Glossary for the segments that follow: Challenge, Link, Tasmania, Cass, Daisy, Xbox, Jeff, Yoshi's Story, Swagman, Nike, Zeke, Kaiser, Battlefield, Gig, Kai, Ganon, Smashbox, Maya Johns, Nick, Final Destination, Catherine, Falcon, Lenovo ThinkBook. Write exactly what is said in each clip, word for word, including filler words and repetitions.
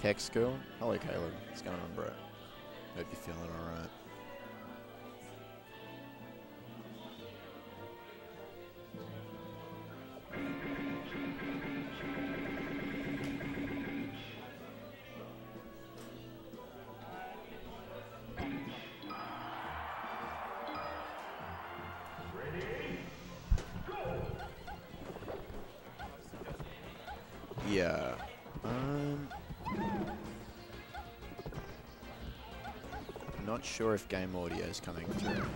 Tech school. Hello, Caleb. What's going on, bro? Hope you're feeling all right. Yeah. Um, I'm not sure if game audio is coming through.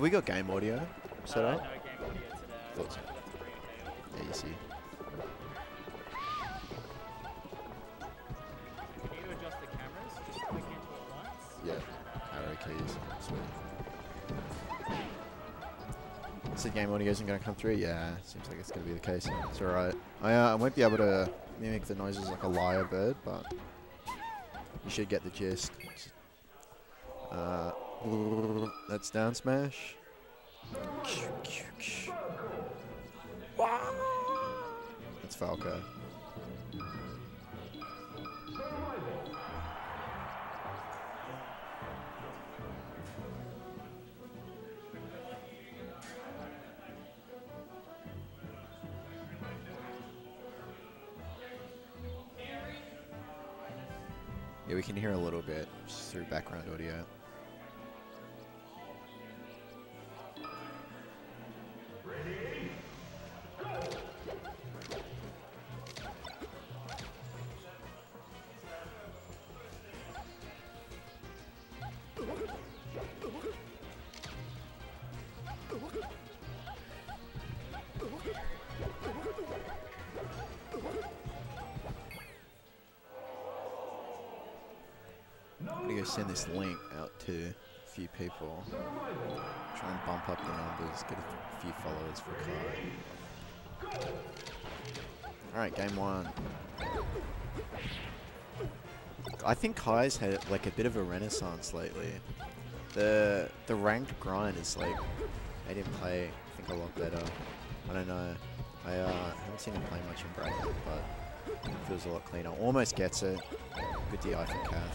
We got game audio set uh, up. No game audio today. Thought so. Yeah, you see. Can you adjust the cameras? Just click into it once. Yeah. Arrow keys. Sweet. So game audio isn't going to come through. Yeah. Seems like it's going to be the case. It's all right. I uh, I won't be able to mimic the noises like a lyre bird, but you should get the gist. Uh. That's down smash. That's Falco. Yeah, we can hear a little bit just through background audio. Send this link out to a few people. Try and bump up the numbers, get a few followers for Kai. Alright, game one. I think Kai's had like a bit of a renaissance lately. The the ranked grind is like made him play I think a lot better. I don't know. I uh, haven't seen him play much in bracket, but it feels a lot cleaner. Almost gets it. Good D I from Cass.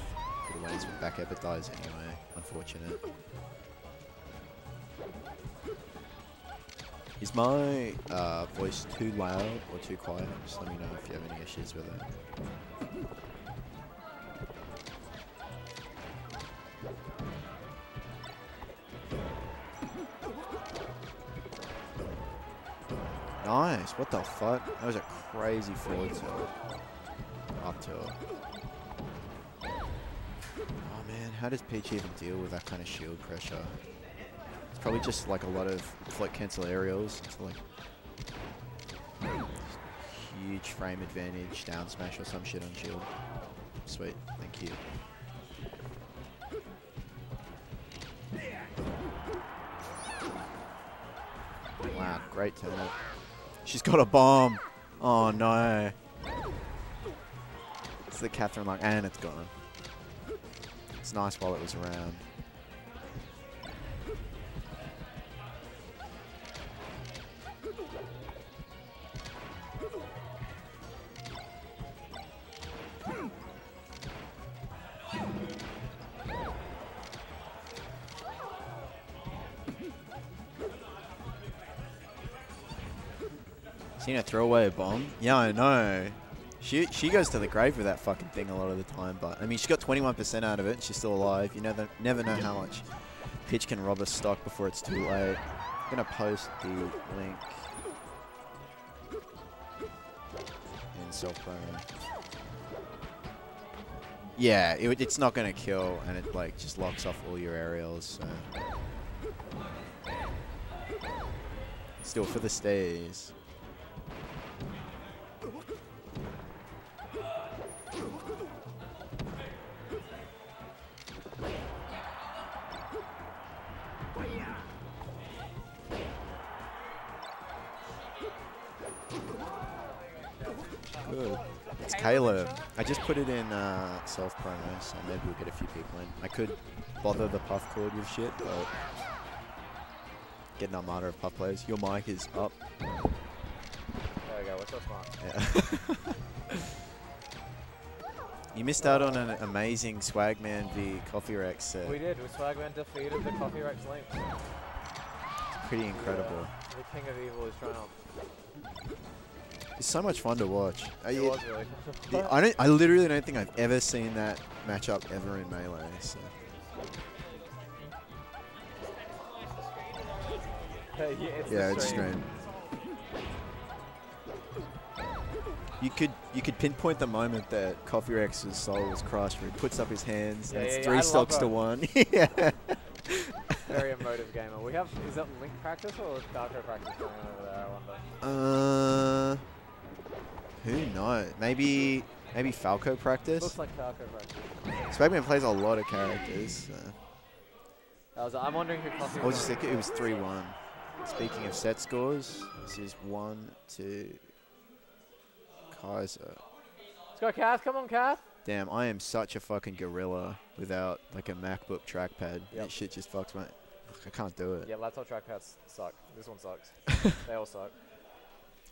Ways with back ever dies anyway, unfortunate. Is my uh, voice too loud or too quiet? Just let me know if you have any issues with it. Nice, what the fuck? That was a crazy forward tilt. Up tilt. How does Peach even deal with that kind of shield pressure? It's probably just like a lot of flight cancel aerials. It's like huge frame advantage, down smash or some shit on shield. Sweet, thank you. Wow, great turn up. She's got a bomb. Oh no. It's the Catherine like, and it's gone. It's nice while it was around. Seen her throw away a bomb? Yeah, I know. She, she goes to the grave with that fucking thing a lot of the time, but I mean, she got twenty-one percent out of it and she's still alive. You never, never know how much Peach can rob a stock before it's too late. I'm going to post the link in self-promo. Yeah, it, it's not going to kill and it like just locks off all your aerials. So. Still for the stays. It's Caleb. I just put it in uh, self-promo, so maybe we'll get a few people in. I could bother the Puff Cord with shit, but getting an armada of Puff players. Your mic is up. There we go. What's up, Mark? Yeah. You missed out on an amazing Swagman v Coffee Rex set. We did. Swagman defeated the Coffee Rex Link. It's pretty incredible. The, uh, the King of Evil is trying. It's so much fun to watch. It you, was really fun. I don't. I literally don't think I've ever seen that matchup ever in Melee. So. Hey, yeah, it's, yeah, it's strange. You could you could pinpoint the moment that Coffee Rex's soul was crushed where he puts up his hands, yeah, and it's yeah, three yeah, stocks to one. Yeah. Very emotive gamer. We have, is that Link practice or Darko practice going on over there, I wonder? Uh, who knows? Maybe maybe Falco practice? Looks like Falco practice. Swagman plays a lot of characters. So. I was, I'm wondering who Coffee Rex was. Just, it was three one. Speaking of set scores, this is one two. Kaiser. Let's go, Cass. Come on, Cass. Damn, I am such a fucking gorilla without, like, a MacBook trackpad. Yep. That shit just fucks my... I can't do it. Yeah, laptop trackpads suck. This one sucks. They all suck.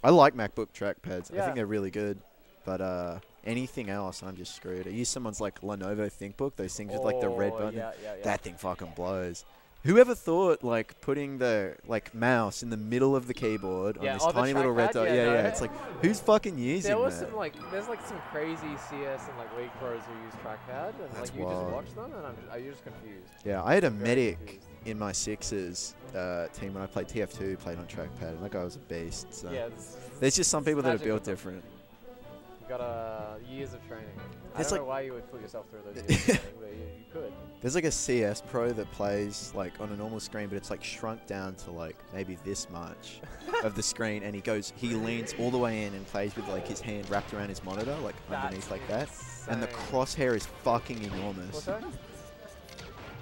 I like MacBook trackpads. Yeah. I think they're really good. But uh, anything else, I'm just screwed. I use someone's, like, Lenovo ThinkBook. Those things oh, with, like, the red button. Yeah, yeah, yeah. That thing fucking blows. Whoever thought, like, putting the, like, mouse in the middle of the keyboard yeah, on this oh, tiny little red dot? Yeah, yeah, no. yeah. It's like, who's fucking using there was that? Some, like, there's, like, some crazy C S and, like, League pros who use trackpad. And, That's like, you wild. just watch them, and I'm just, you're just confused. Yeah, I had a medic confused. in my sixes uh, team when I played T F two, played on trackpad, and that guy was a beast. So. Yeah, it's, there's just some people that are built different. You got uh, years of training. There's I don't like know why you would put yourself through those years of training, but you, you could. There's like a C S pro that plays like on a normal screen, but it's like shrunk down to like maybe this much of the screen, and he goes, he leans all the way in and plays with like his hand wrapped around his monitor, like That's underneath like that, insane. And the crosshair is fucking enormous. What's that?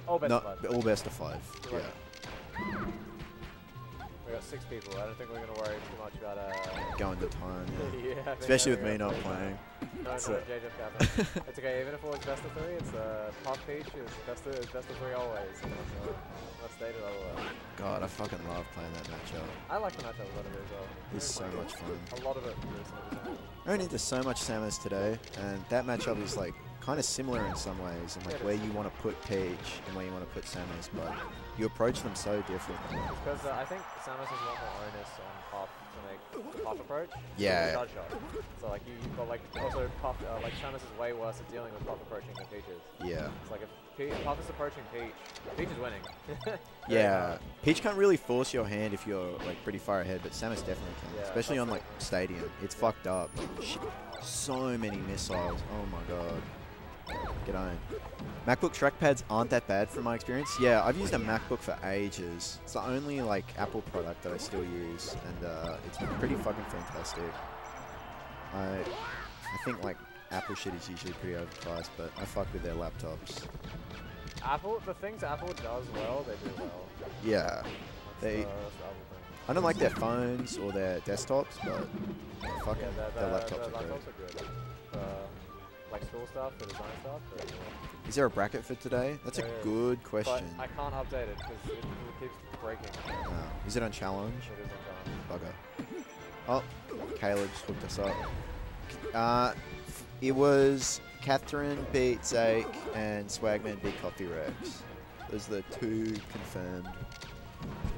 All best no, of five. All best of five. Right. Yeah. We got six people. I don't think we're going to worry too much about uh, going to time. Yeah. yeah Especially with me not playing. No, no, so. J J Catherine. It's okay. Even if it was best of three, it's uh, Puff Peach. It's best of, it's best of three always. You know, so let's state it all well. God, I fucking love playing that matchup. I like the matchup a lot of it as well. It's so much fun. A lot of it. I ran into so much Samus today, and that matchup is like kind of similar in some ways, and like where you want to put Peach and where you want to put Samus, but you approach them so differently. Because uh, I think Samus has a lot more onus on Puff to make the Puff approach. Yeah. So, yeah. so like you, you've got like also Puff, uh, like Samus is way worse at dealing with Puff approaching than Peach is. Yeah. It's like if Pe Puff is approaching Peach, Peach is winning. Yeah. Peach can't really force your hand if you're like pretty far ahead, but Samus definitely can, yeah, especially on like Stadium. It's yeah. fucked up. So many missiles. Oh my god. Get on. MacBook trackpads aren't that bad from my experience. Yeah, I've used a MacBook for ages. It's the only like Apple product that I still use, and uh, it's pretty fucking fantastic. I, I think like Apple shit is usually pretty overpriced, but I fuck with their laptops. Apple, the things Apple does well, they do well. Yeah, they. Uh, I don't like their phones or their desktops, but fucking yeah, their, their, their laptops, their are, laptops great. are good. Uh, Like school stuff or design stuff? Or, yeah. Is there a bracket for today? That's there a is. good question. But I can't update it because it, it keeps breaking. No. Is it on Challenge? It is on Challenge. Bugger. Oh, Caleb's hooked us up. Uh, it was Catherine beat Zeke and Swagman beat Coffee Rex. Those are the two confirmed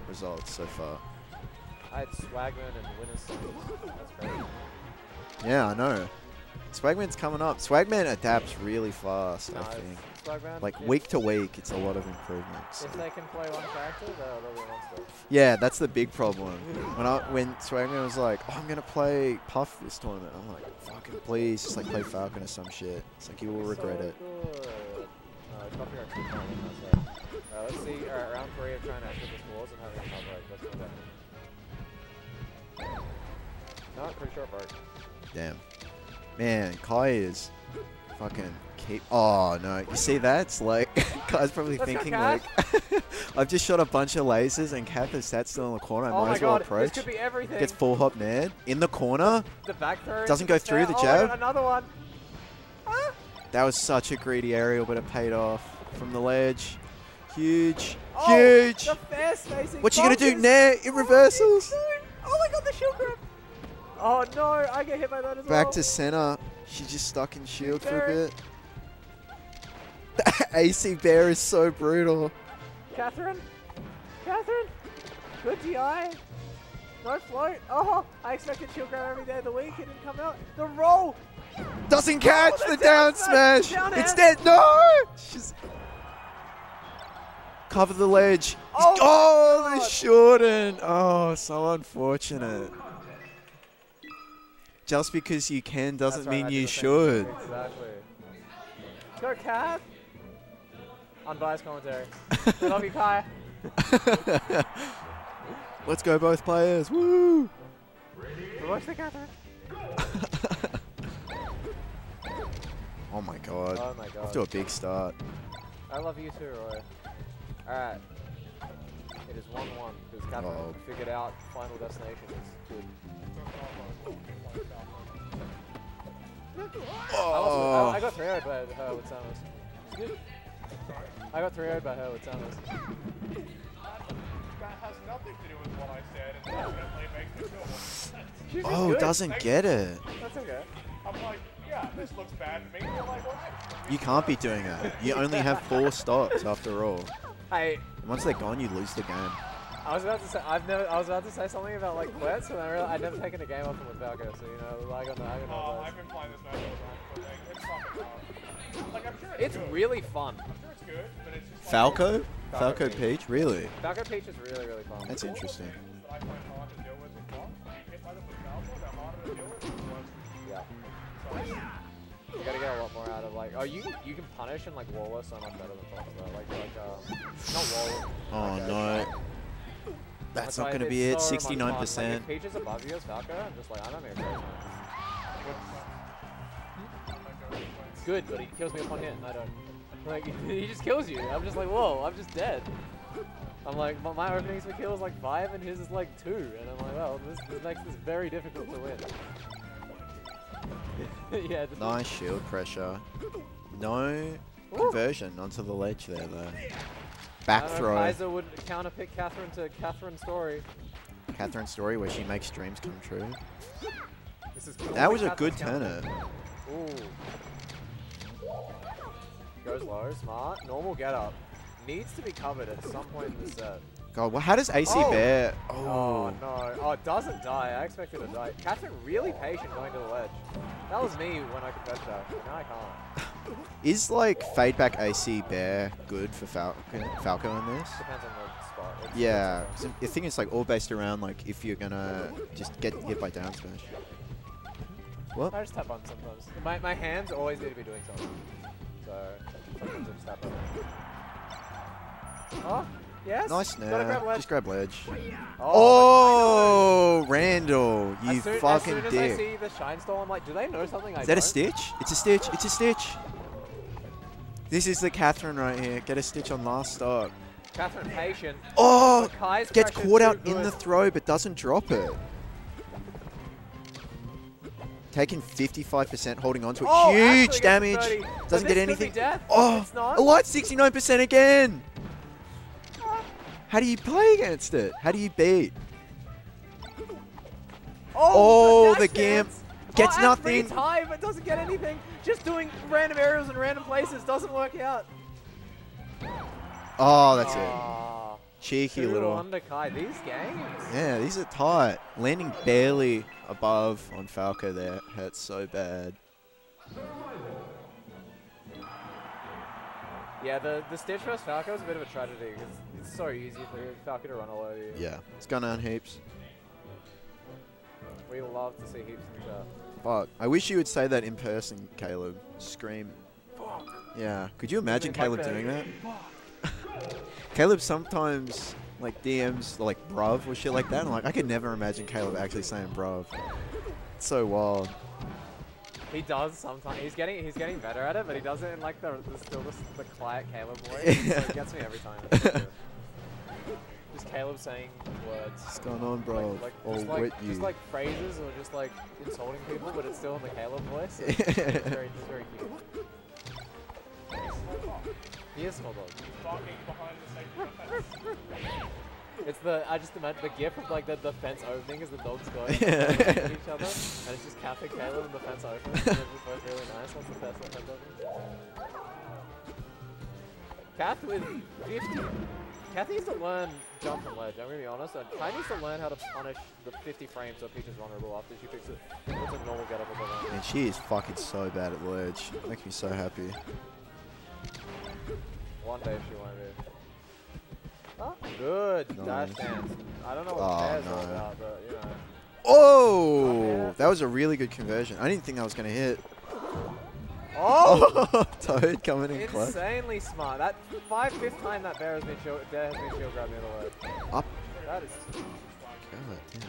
results so far. I had Swagman and Winner's Song. That's crazy. Yeah, I know. Swagman's coming up. Swagman adapts really fast, no, I think. Swagman, like, week to week, it's a lot of improvements. If so. they can play one character, they'll be one stuff. Yeah, that's the big problem. When I, when Swagman was like, oh, I'm going to play Puff this tournament, I'm like, fucking please, just like play Falcon or some shit. It's like, you will regret so it. No, uh, let's see, alright, round three of trying to actually push walls and having a top right. Let's do that. No, I'm pretty sure it broke. Damn. Man, Kai is fucking keep. Oh no, you see that's like Kai's probably Let's thinking, like, I've just shot a bunch of lasers and Kath is sat still in the corner. I oh might as well God. approach. This could be everything. Gets full hop nair. In the corner. The back throw. Doesn't go through the jab. Oh God, another one. Ah. That was such a greedy aerial, but it paid off from the ledge. Huge. Oh, huge. The what you going to do? Nair in reversals. Oh my God, the shield grip. Oh no, I get hit by that as Back well. Back to center. She's just stuck in shield Bear. for a bit. The A C Bear is so brutal. Catherine? Catherine? Good G I. No float. Oh, I expected shield grab every day of the week. It didn't come out. The roll. Doesn't catch oh, the, the down, down smash. Down it's dead. No. She's cover the ledge. Oh, oh they shortened. Oh, so unfortunate. Just because you can doesn't right, mean I you should. Exactly. Go, Cass. Unbiased commentary. We love you, Kai. Let's go, both players. Woo! Watch the Catherine. Oh my God. Oh my God. Off to a big start. I love you too, Roy. Alright. It is one one because Catherine oh. figured out Final Destination is good. Oh. I, was, I got three-oh'd by her with Samus. I got three-oh'd by her with Samus. That has nothing to do with what I said, and definitely makes me feel worse. Oh, doesn't Thanks. get it. That's okay. I'm like, yeah, this looks bad to me. Like, you can't be doing that. You only have four stops after all. I, Once they're gone, you lose the game. I was about to say I've never. I was about to say something about like quits, and I realized I've never taken a game off with Falco, so you know, like on the. I don't know oh, I've been playing this match all the time. It's fun. Like I'm sure it's. It's good. really fun. I'm sure it's good, but it's just Falco? Like, Falco, Falco Peach. Peach, really? Falco Peach is really, really fun. That's interesting. Yeah. You gotta get a lot more out of like. Oh, you you can punish and like wall so much better than Fox, though. Like like um. Not wall. Oh okay. no. That's not going to be it. Sixty-nine percent. Peach is above you, Falco. I'm just like, I don't know. Good, but he kills me upon hit. I don't. Like he just kills you. I'm just like, whoa. I'm just dead. I'm like, but my openings for kills like five, and his is like two, and I'm like, well, this, this makes this very difficult to win. Yeah. Nice shield pressure. No conversion onto the ledge there though. Back throw. Kaiser would counterpick Catherine to Catherine's story. Catherine's story, where she makes dreams come true. This is cool. That was a Catherine's good turner. Ooh. Goes low, smart. Normal get up. Needs to be covered at some point in the set. God, well, how does A C oh. bear? Oh. oh no! Oh, it doesn't die. I expected it to die. Catherine really patient going to the ledge. That was me when I could fetch that. Now I can't. Is like fade back A C bear good for Falcon Falco in this? Depends on the spot. It's yeah, so I think it's like all based around like if you're gonna just get hit by down smash. What? I just tap on sometimes. My my hands always need to be doing something. So sometimes I just tap on. Oh yes. Nice now. Grab just grab ledge. Oh, oh Randall, you as soon, fucking as soon as dick. I see the shine stall, I'm like, do they know something? Is I that don't? a stitch? It's a stitch. It's a stitch. This is the Catherine right here. Get a stitch on last stop. Catherine patient. Oh! Gets caught out in the throw, but doesn't drop it. Taking fifty-five percent, holding on to it. Oh, huge damage. Doesn't get anything. Oh! A light sixty-nine percent again! How do you play against it? How do you beat? Oh, oh the, the Gimp. Gets oh, nothing. It's high, but doesn't get anything. Just doing random aerials in random places doesn't work out. Oh, that's oh. it. Cheeky Two little. Under Kai. These games. Yeah, these are tight. Landing barely above on Falco there hurts so bad. Yeah, the the stitch versus Falco is a bit of a tragedy because it's so easy for Falco to run all over you. Yeah, it's gone on heaps. We love to see heaps in the chat. Fuck. I wish you would say that in person, Caleb. Scream. Fuck. Yeah. Could you imagine Caleb doing that? Caleb sometimes like D Ms like bruv or shit like that. I'm like, I could never imagine Caleb actually saying bruv. It's so wild. He does sometimes. He's getting he's getting better at it, but he does it in like the, the still the, the quiet Caleb voice. Yeah. So it gets me every time. Just Caleb saying words. What's going on, bro? Like, like, or just, like, with you. Just like phrases or just like insulting people, but it's still in the Caleb voice. It's, it's very it's very cute. He is small dog. Barking behind the safety fence. It's the, I just imagine the gif of like the, the fence opening as the dogs go yeah. and at each other, and it's just Cap and Caleb and the fence opens, and it's both really nice once the fence opens. Kath with fifty. Kath needs to learn jump and ledge, I'm going to be honest, and Kai needs to learn how to punish the fifty frames so Peach is vulnerable after she picks it. It's a normal getup of the ledge. Man, she is fucking so bad at ledge. It makes me so happy. One day she won't be. Oh, good nice. Dash dance. I don't know what oh, Cass no. all about, but you know. Oh, oh yeah. That was a really good conversion. I didn't think that was gonna hit. Oh, Toad coming in close. Insanely clutch. Smart. That five fifth time that bear has been shield. Bear has been shield grabbing the up. That is. God, yeah.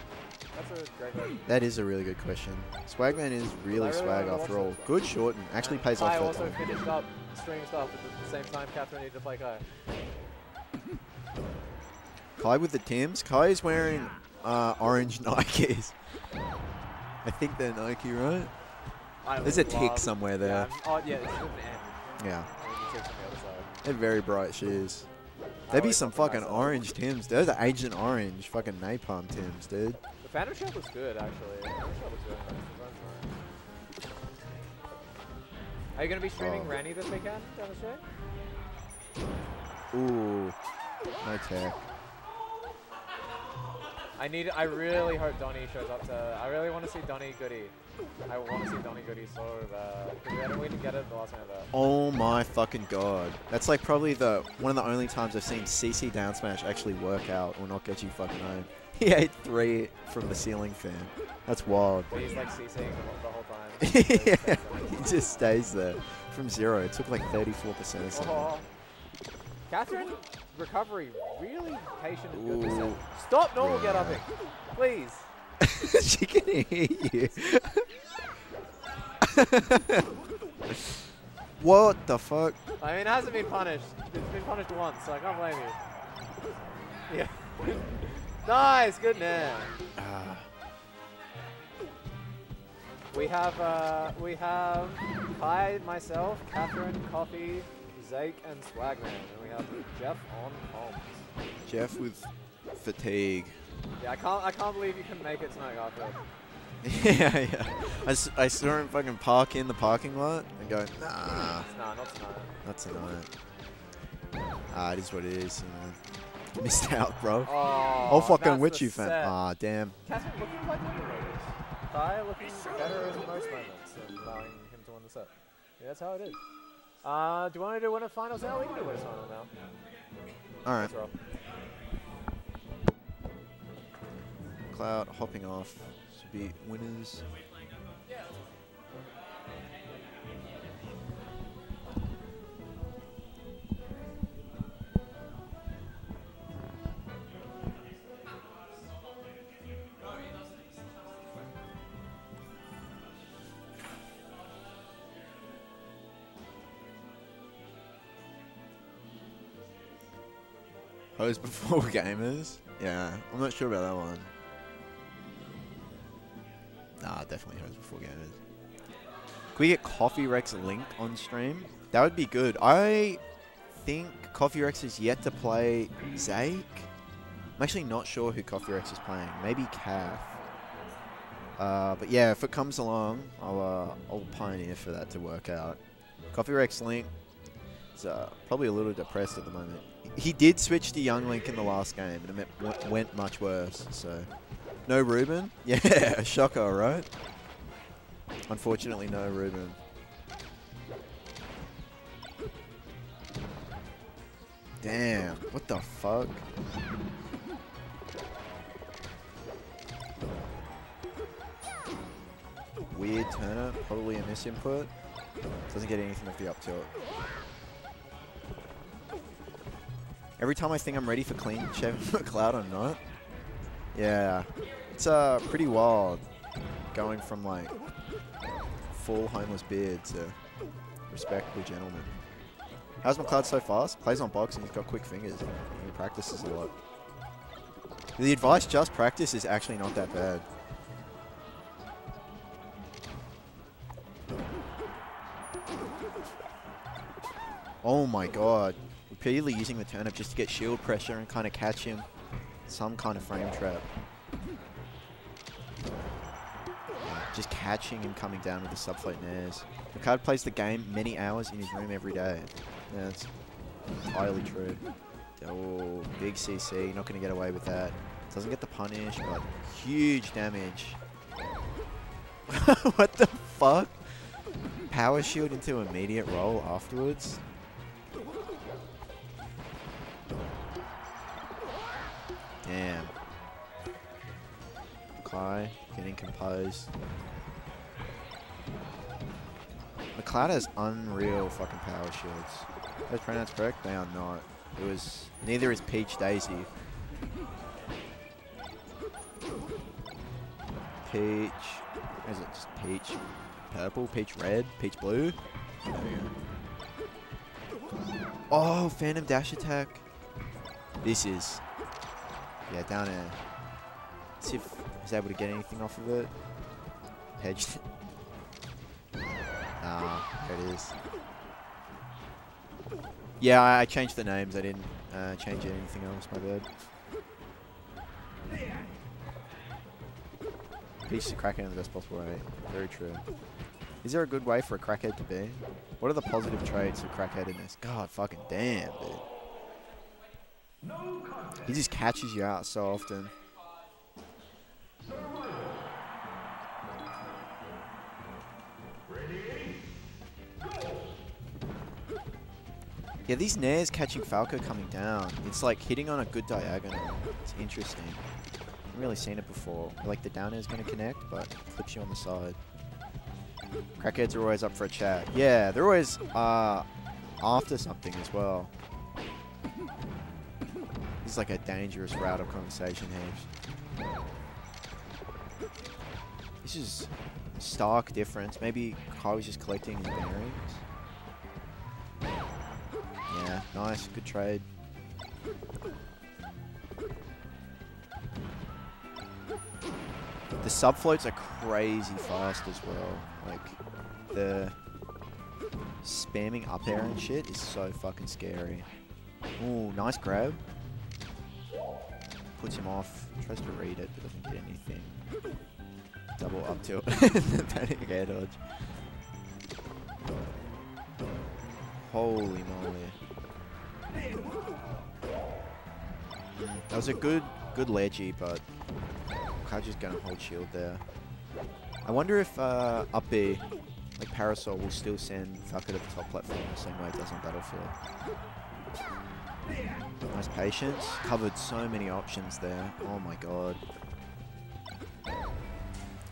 That's a great question. That is a really good question. Swagman is really, really swag after all. Stuff. Good shorten. Actually and pays Kai off. I also time. Finished up stream stuff at the same time. Catherine needed to play Kai. Kai with the Tims. Kai is wearing uh, orange Nikes. I think they're Nike, right? I There's a tick somewhere there. Yeah, oh, yeah, it's an M. Yeah. They're very bright shoes. There'd be some fucking orange Tims. Those are Agent Orange fucking napalm Tims, dude. The Phantom Shop was good, actually. The Phantom Shop was really nice. Are you going to be streaming oh. Ranny this weekend down the show? Ooh. No tech. I need. I really hope Donny shows up to. I really want to see Donny Goody. I want to see Donny Goody so bad. We didn't get it the last time ever. Oh my fucking god! That's like probably the one of the only times I've seen C C down smash actually work out or not get you fucking home. He ate three from the ceiling fan. That's wild. But he's like CCing the, the whole time. yeah. He just stays there from zero. It took like thirty-four percent or something. Oh. Catherine, recovery, really patient and good percent. Stop normal yeah. get up here, please. She can hear you. What the fuck? I mean, it hasn't been punished. It's been punished once, so I can't blame you. Yeah. Nice, good man. Uh. We have, uh, we have Kai, myself, Catherine, Coffee, Zeke and Swagman, and we have Jeff on comms. Jeff with fatigue. Yeah, I can't. I can't believe you can make it tonight, Garfield. yeah, yeah. I, s I saw him fucking park in the parking lot and go, nah. It's nah, not tonight. Not tonight. Ah, it is what it is. You know. Missed out, bro. Oh, I'll fucking with you, fam. Ah, damn. Catherine looking like one of those. Kai looking better in most moments, and allowing him to win the set. Yeah, that's how it is. Uh, do you want to do winner finals now? We can do winner finals now. Alright. Cloud hopping off. Should be winners. Hose before gamers? Yeah, I'm not sure about that one. Nah, definitely hose before gamers. Could we get Coffee Rex Link on stream? That would be good. I think Coffee Rex is yet to play Zake. I'm actually not sure who Coffee Rex is playing. Maybe Cath. Uh, but yeah, if it comes along, I'll, uh, I'll pioneer for that to work out. Coffee Rex Link is uh, probably a little depressed at the moment. He did switch to Young Link in the last game, and it went much worse, so... No Ruben? Yeah, shocker, right? Unfortunately, no Ruben. Damn, what the fuck? Weird turner, probably a misinput. Doesn't get anything off the up tilt. Every time I think I'm ready for clean Chef McLeod or not. Yeah. It's uh, pretty wild. Going from like full homeless beard, so respect the gentleman. How's McLeod so fast? Plays on boxing, he's got quick fingers, and he practices a lot. The advice, just practice, is actually not that bad. Oh my god. Repeatedly using the turnip just to get shield pressure and kind of catch him. Some kind of frame trap. Just catching him coming down with the subflate nairs. McLeod plays the game many hours in his room every day. Yeah, that's entirely true. Oh, big C C. Not going to get away with that. Doesn't get the punish, but huge damage. What the fuck? Power shield into immediate roll afterwards. Damn. Kai getting composed. McLeod has unreal fucking power shields. Those pronouns correct? They are not. It was neither is Peach Daisy. Peach. Is it just Peach? Purple, Peach Red, Peach Blue. Oh, Phantom Dash Attack. This is. Yeah, down there. See if he's able to get anything off of it. Hedged. Ah, there it is. Yeah, I, I changed the names. I didn't uh, change anything else, my bad. Peach to crackhead in the best possible way. Very true. Is there a good way for a crackhead to be? What are the positive traits of crackheadedness? God fucking damn, dude. He just catches you out so often. Yeah, these nairs catching Falco coming down. It's like hitting on a good diagonal. It's interesting. I haven't really seen it before. Like the down air is going to connect, but it flips you on the side. Crackheads are always up for a chat. Yeah, they're always uh, after something as well. This is like a dangerous route of conversation here. This is a stark difference. Maybe Kai was just collecting his bearings. Yeah, nice, good trade. The subfloats are crazy fast as well. Like, the spamming up air and shit is so fucking scary. Ooh, nice grab. Puts him off, tries to read it, but doesn't get anything. Double up tilt. Panic air dodge. Holy moly. That was a good good ledgy, but Kai just gonna hold shield there. I wonder if uh, up B, like Parasol, will still send Falco to the top platform the same way it does on Battlefield. Nice patience. Covered so many options there. Oh my god.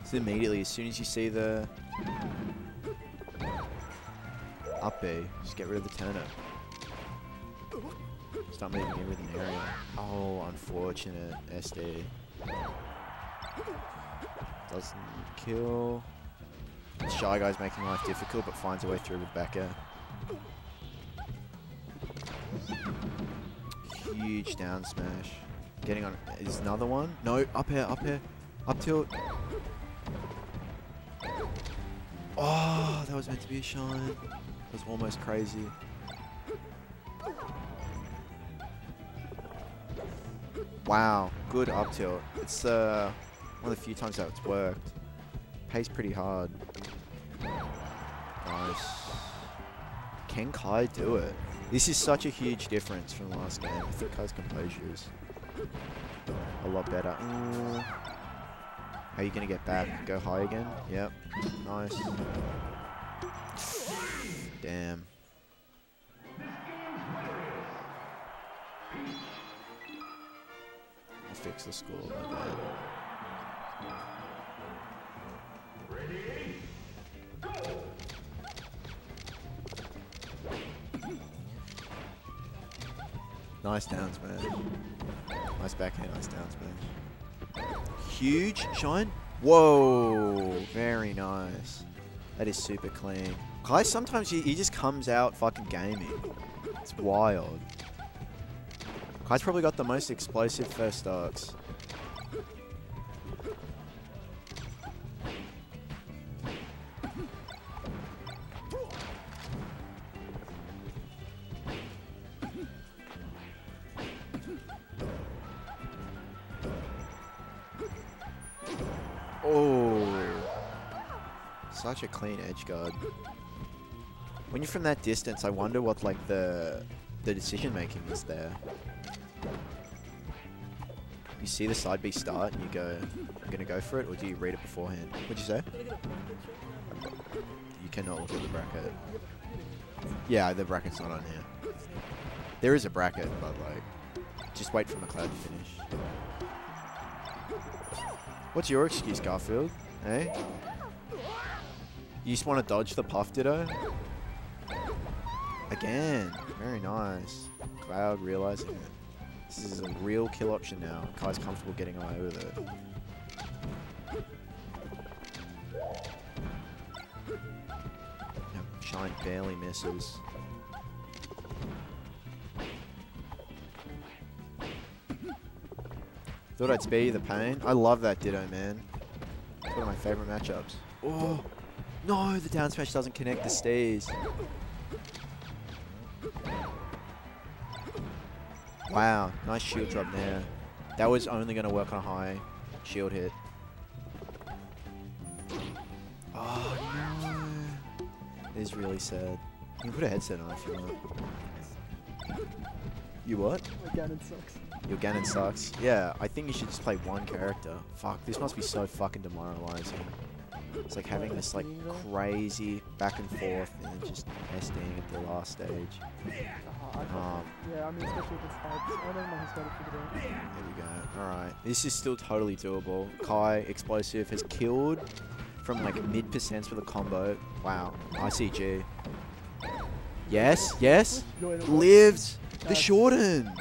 So immediately, as soon as you see the up B, just get rid of the turnip. Start moving in with an area. Oh, unfortunate. S D. Doesn't kill. Shy Guy's making life difficult, but finds a way through with back air. Huge down smash. Getting on. Is another one? No, up air, up air. Up tilt. Oh, that was meant to be a shine. That was almost crazy. Wow, good up tilt. It's uh, one of the few times that it's worked. Pays pretty hard. Nice. Can Kai do it? This is such a huge difference from last game. I think Kai's composure is a lot better. Ooh. How are you going to get back? Go high again? Yep. Nice. Damn. Fix the score. Nice downs, man. Nice backhand, nice downs, man. Huge shine. Whoa, very nice. That is super clean. Kai sometimes he, he just comes out fucking gaming. It's wild. Kai's probably got the most explosive first starts. Such a clean edge guard. When you're from that distance, I wonder what like the the decision making is there. You see the side B start and you go, I'm gonna go for it, or do you read it beforehand? What'd you say? You cannot look at the bracket. Yeah, the bracket's not on here. There is a bracket, but like just wait for McLeod to finish. What's your excuse, Garfield? Hey? You just want to dodge the Puff Ditto? Again, very nice. Cloud realizing it. This is a real kill option now. Kai's comfortable getting away with it. Yep, Shine barely misses. Thought I'd spare you the pain. I love that Ditto, man. It's one of my favorite matchups. Oh! No, the down smash doesn't connect the stays. Wow, nice shield drop there. That was only going to work on a high shield hit. Oh, no. It is really sad. You can put a headset on if you want. You what? My Ganon sucks. Your Ganon sucks? Yeah, I think you should just play one character. Fuck, this must be so fucking demoralizing. It's like having this like crazy back and forth and then just testing at the last stage. Um, yeah, I mean, especially if it's hard. I don't know how to figure it out. There we go. Alright. This is still totally doable. Kai, explosive, has killed from like mid percents with a combo. Wow. I C G. Yes, yes. Lives. The shorten.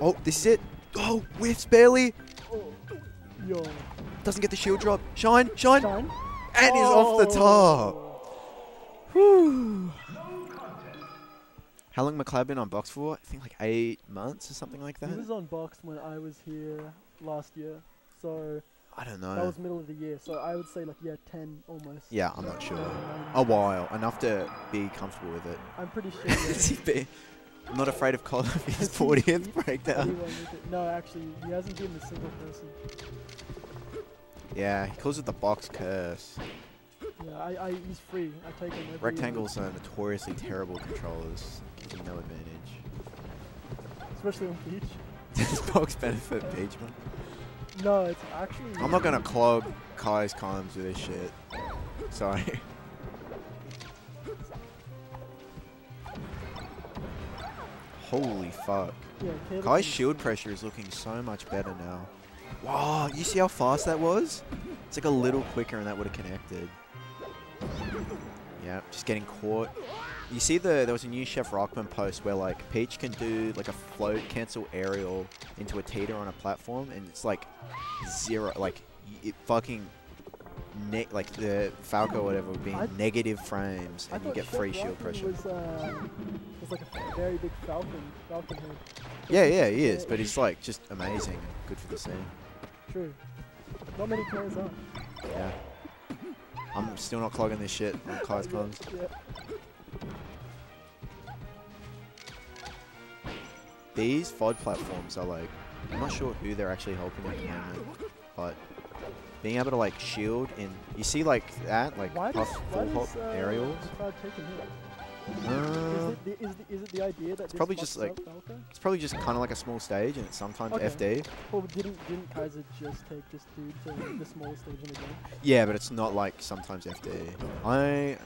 Oh, this is it. Oh, whiffs barely. Yo. Doesn't get the shield drop. Shine, shine, shine. and oh. is off the top. Whew. How long McLeod been on box for? I think like eight months or something like that. He was on box when I was here last year, so I don't know. That was middle of the year, so I would say like yeah, ten almost. Yeah, I'm not sure. A while, enough to be comfortable with it. I'm pretty sure. I'm not afraid of Colin for his fortieth breakdown. No, actually, he hasn't been a single person. Yeah, he calls it the box curse. Yeah, I, I, he's free. I take him every Rectangles year. are notoriously terrible controllers. Give him no advantage. Especially on Peach. Does box benefit yeah. Peach, man? No, it's actually... I'm not going to clog Kai's comms with this shit. Sorry. Holy fuck. Yeah, Kai's shield pressure is looking so much better now. Wow, you see how fast that was? It's like a little quicker and that would have connected. Yeah, just getting caught. You see the there was a new Chef Rockman post where like Peach can do like a float cancel aerial into a teeter on a platform and it's like zero, like it fucking ne like the Falco or whatever would be in negative frames and you get free shield pressure. Was, uh, was like a very big Falcon, Falcon head. Yeah, yeah, he is, but he's like just amazing and good for the scene. True. Not many players are. Yeah. I'm still not clogging this shit on Kai's comms. Yeah. These F O D platforms are like, I'm not sure who they're actually helping at the moment, but being able to like shield in, you see like that, like why puff, does, full hop uh, aerials. Uh, is, it the, is, the, is it the idea that it's probably just like Falco? It's probably just kind of like a small stage and it's sometimes okay. F D. Well, didn't didn't Kaiser just take this dude to the small stage in the game? Yeah, but it's not like sometimes F D. I.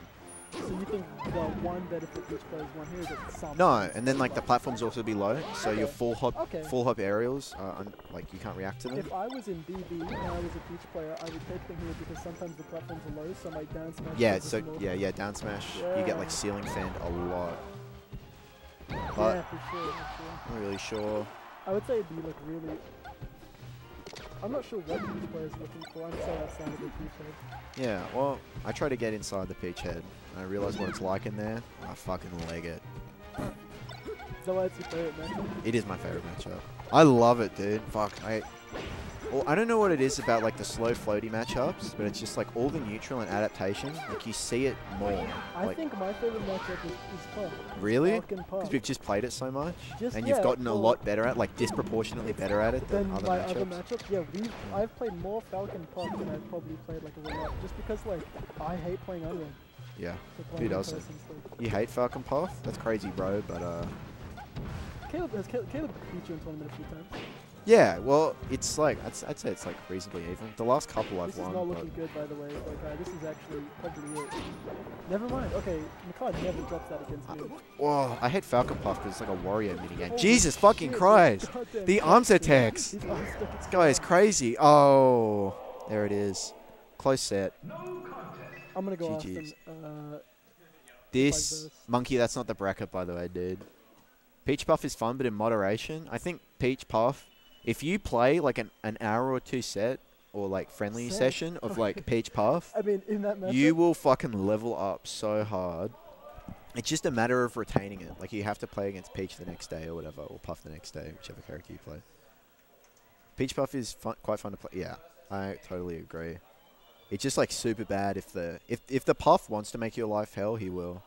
So you think the one benefit which plays one here is that some. No, and then like the platforms also be low, so okay. your full hop okay. full hop aerials are like you can't react to them. If I was in B B and I was a Peach player, I would take them here because sometimes the platforms are low, so my down smash. Yeah, so yeah, yeah, down smash. Yeah. You get like ceiling fanned a lot. But yeah, for sure, for sure. I'm not really sure. I would say it'd be like really. I'm not sure what each player's looking for. I'm sorry I sounded confused. Yeah, well, I try to get inside the Peach head. I realise what it's like in there. I fucking leg it. So that's your favourite matchup? It is my favourite matchup. I love it, dude. Fuck, I... Well, I don't know what it is about, like, the slow floaty matchups, but it's just, like, all the neutral and adaptation. Like, you see it more. I like, think my favourite matchup is, is Puff. Really? Because we've just played it so much, just, and you've yeah, gotten a lot better at, like, disproportionately better at it than, than other matchups. Other matchups. Yeah, we've, I've played more Falcon Puff than I've probably played, like, a real just because, like, I hate playing under. Yeah, who doesn't? Like, you hate Falcon Puff? That's crazy, bro, but, uh... Caleb has Caleb, Caleb beat you in tournament a few times. Yeah, well, it's like, I'd, I'd say it's like reasonably even. The last couple I've this won. This is not looking good, by the way. Like, uh, this is actually probably it. Never mind. Okay, McLeod never drops that against me. Uh, oh, I hate Falcon Puff because it's like a warrior minigame. Oh, Jesus shit, fucking Christ! The arms attacks! This guy is crazy. Oh, there it is. Close set. I'm gonna go G Gs. After him, uh, This monkey, that's not the bracket, by the way, dude. Peach Puff is fun, but in moderation. I think Peach Puff, if you play like an, an hour or two set or like friendly set? session of like Peach Puff, I mean, in that method, you will fucking level up so hard. It's just a matter of retaining it. Like you have to play against Peach the next day or whatever, or Puff the next day, whichever character you play. Peach Puff is fun, quite fun to play. Yeah, I totally agree. It's just like super bad if the if if the Puff wants to make your life hell, he will.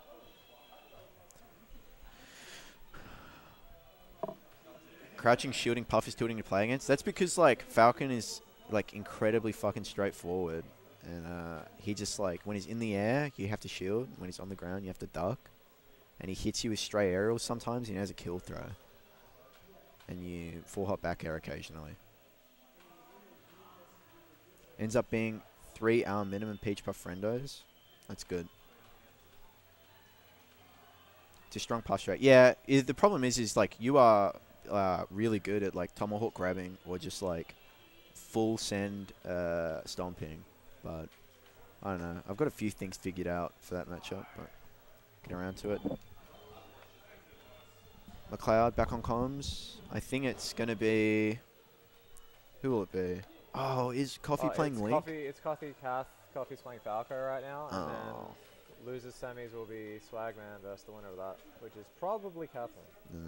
Crouching, shielding, Puff is tilting to play against. That's because like Falcon is like incredibly fucking straightforward, and uh, he just like when he's in the air, you have to shield. When he's on the ground, you have to duck, and he hits you with stray aerials sometimes. And he has a kill throw, and you full hop back air occasionally. Ends up being three hour minimum Peach Puff friendos. That's good. It's a strong push rate. Yeah, is, the problem is is like you are. Uh, really good at like tomahawk grabbing or just like full send uh, stomping, but I don't know. I've got a few things figured out for that matchup, but get around to it. McLeod back on comms. I think it's gonna be. Who will it be? Oh, is Coffee oh, playing it's Link? Coffee, it's Coffee. Cass. Coffee's playing Falco right now. Oh. And then losers semis will be Swagman versus the winner of that, which is probably Catherine. No.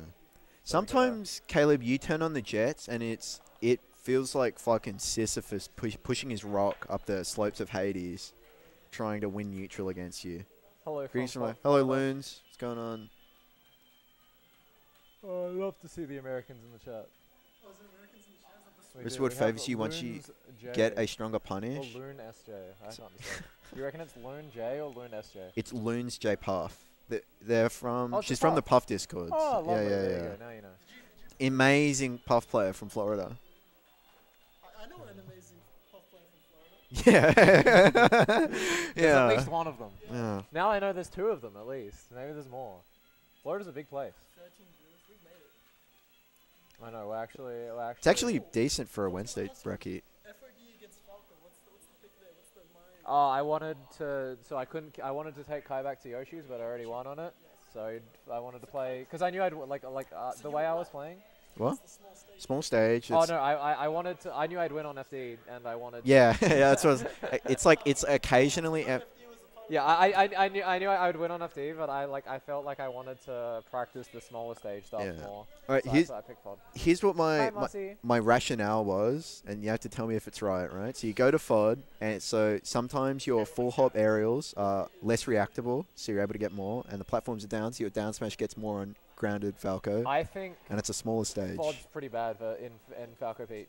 Sometimes, Caleb, you turn on the jets, and it's it feels like fucking Sisyphus push, pushing his rock up the slopes of Hades, trying to win neutral against you. Hello, from from hello, Loons. What's going on? Oh, I love to see the Americans in the chat. Oh, is there Americans in the chat? We this award favours you once you J get a stronger punish. Or Loon S J. I can't Do you reckon it's Loon J or Loon S J? It's Loons J Puff. The, they're from. Oh, she's from the Puff Discord. Oh, lovely. Yeah, yeah, yeah. There you go. Now you know. Amazing Puff player from Florida. I, I know an amazing Puff player from Florida. Yeah. Yeah. At least one of them. Yeah. Yeah. Now I know there's two of them at least. Maybe there's more. Florida's a big place. thirteen viewers, we made it. I know. We're actually, we're actually. It's actually cool. Decent for a Wednesday brekkie. Oh, I wanted to, so I couldn't, I wanted to take Kai back to Yoshi's, but I already won on it. So I wanted to play, because I knew I'd, like, like uh, the way I was playing. What? Small stage. Oh, no, I, I, I wanted to, I knew I'd win on F D, and I wanted to. Yeah, yeah, that's what I was, it's like, it's occasionally. Yeah, I, I, I knew, I knew I would win on F D, but I, like, I felt like I wanted to practice the smaller stage stuff yeah. more. All right, so here's, I picked F D. Here's what my, Hi, my my rationale was, and you have to tell me if it's right, right? So you go to F D, and so sometimes your full hop aerials are less reactable, so you're able to get more, and the platforms are down, so your down smash gets more on grounded Falco. I think. And it's a smaller stage. F D's pretty bad for in in Falco Peach.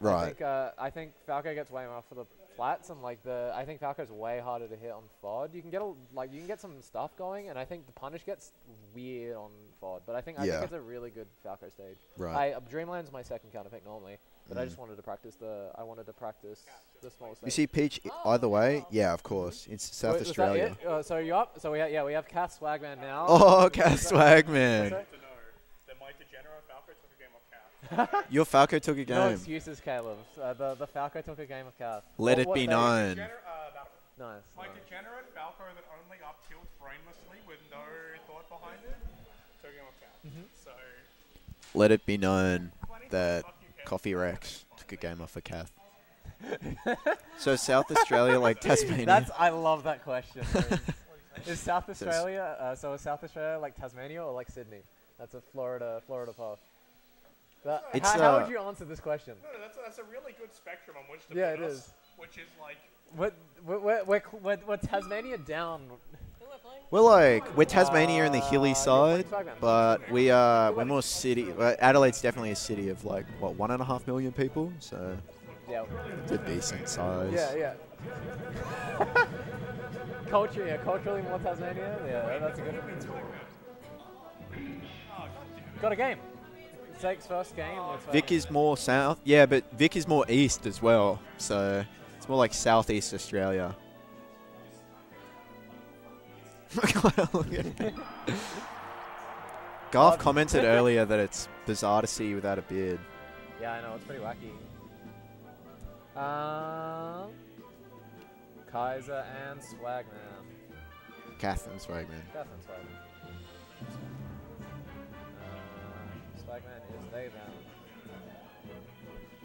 Right. I think, uh, I think Falco gets way more for the flats, and like the I think Falco's way harder to hit on F D. You can get a, like you can get some stuff going, and I think the punish gets weird on F D. But I think I yeah. think it's a really good Falco stage. Right. I, uh, Dreamland's my second counter pick normally, but mm. I just wanted to practice the I wanted to practice the smaller stage. You see Peach oh. either way, yeah, of course. It's South Wait, Australia. Uh, so you up? So we ha yeah we have Cass Swagman now. Oh, Cass Swagman. Your Falco took a game. No excuses, Caleb. Uh, the, the Falco took a game of Cass. Let well, it be known. Uh, nice. My nice. degenerate Falco that only up-tilts brainlessly with no thought behind it took a game of Cass. Mm-hmm. So let it be known that Coffee Rex a good game off for Kath. So South Australia, like Tasmania. That's, I love that question. Is South Australia, uh, so is South Australia like Tasmania or like Sydney? That's a Florida, Florida puff. That, it's how, uh, how would you answer this question? No, no, that's, a, that's a really good spectrum on which to yeah, put it us, is. Which is like... We're, we're, we're, we're, we're Tasmania down. We're like, we're Tasmania uh, in the hilly side, but we are, we're more city. Adelaide's definitely a city of like, what, one and a half million people? So yeah. It's a decent size. Yeah, yeah. Culture, yeah, culturally more Tasmania. Yeah, that's a good one. Got a game. Zeke's first game. Vic is more south. Yeah, but Vic is more east as well. So it's more like Southeast Australia. Garth commented earlier that it's bizarre to see you without a beard. Yeah, I know, it's pretty wacky. Um, Kaiser and Swagman. Catherine Swagman. Catherine Swagman. Uh, Swagman is day bound.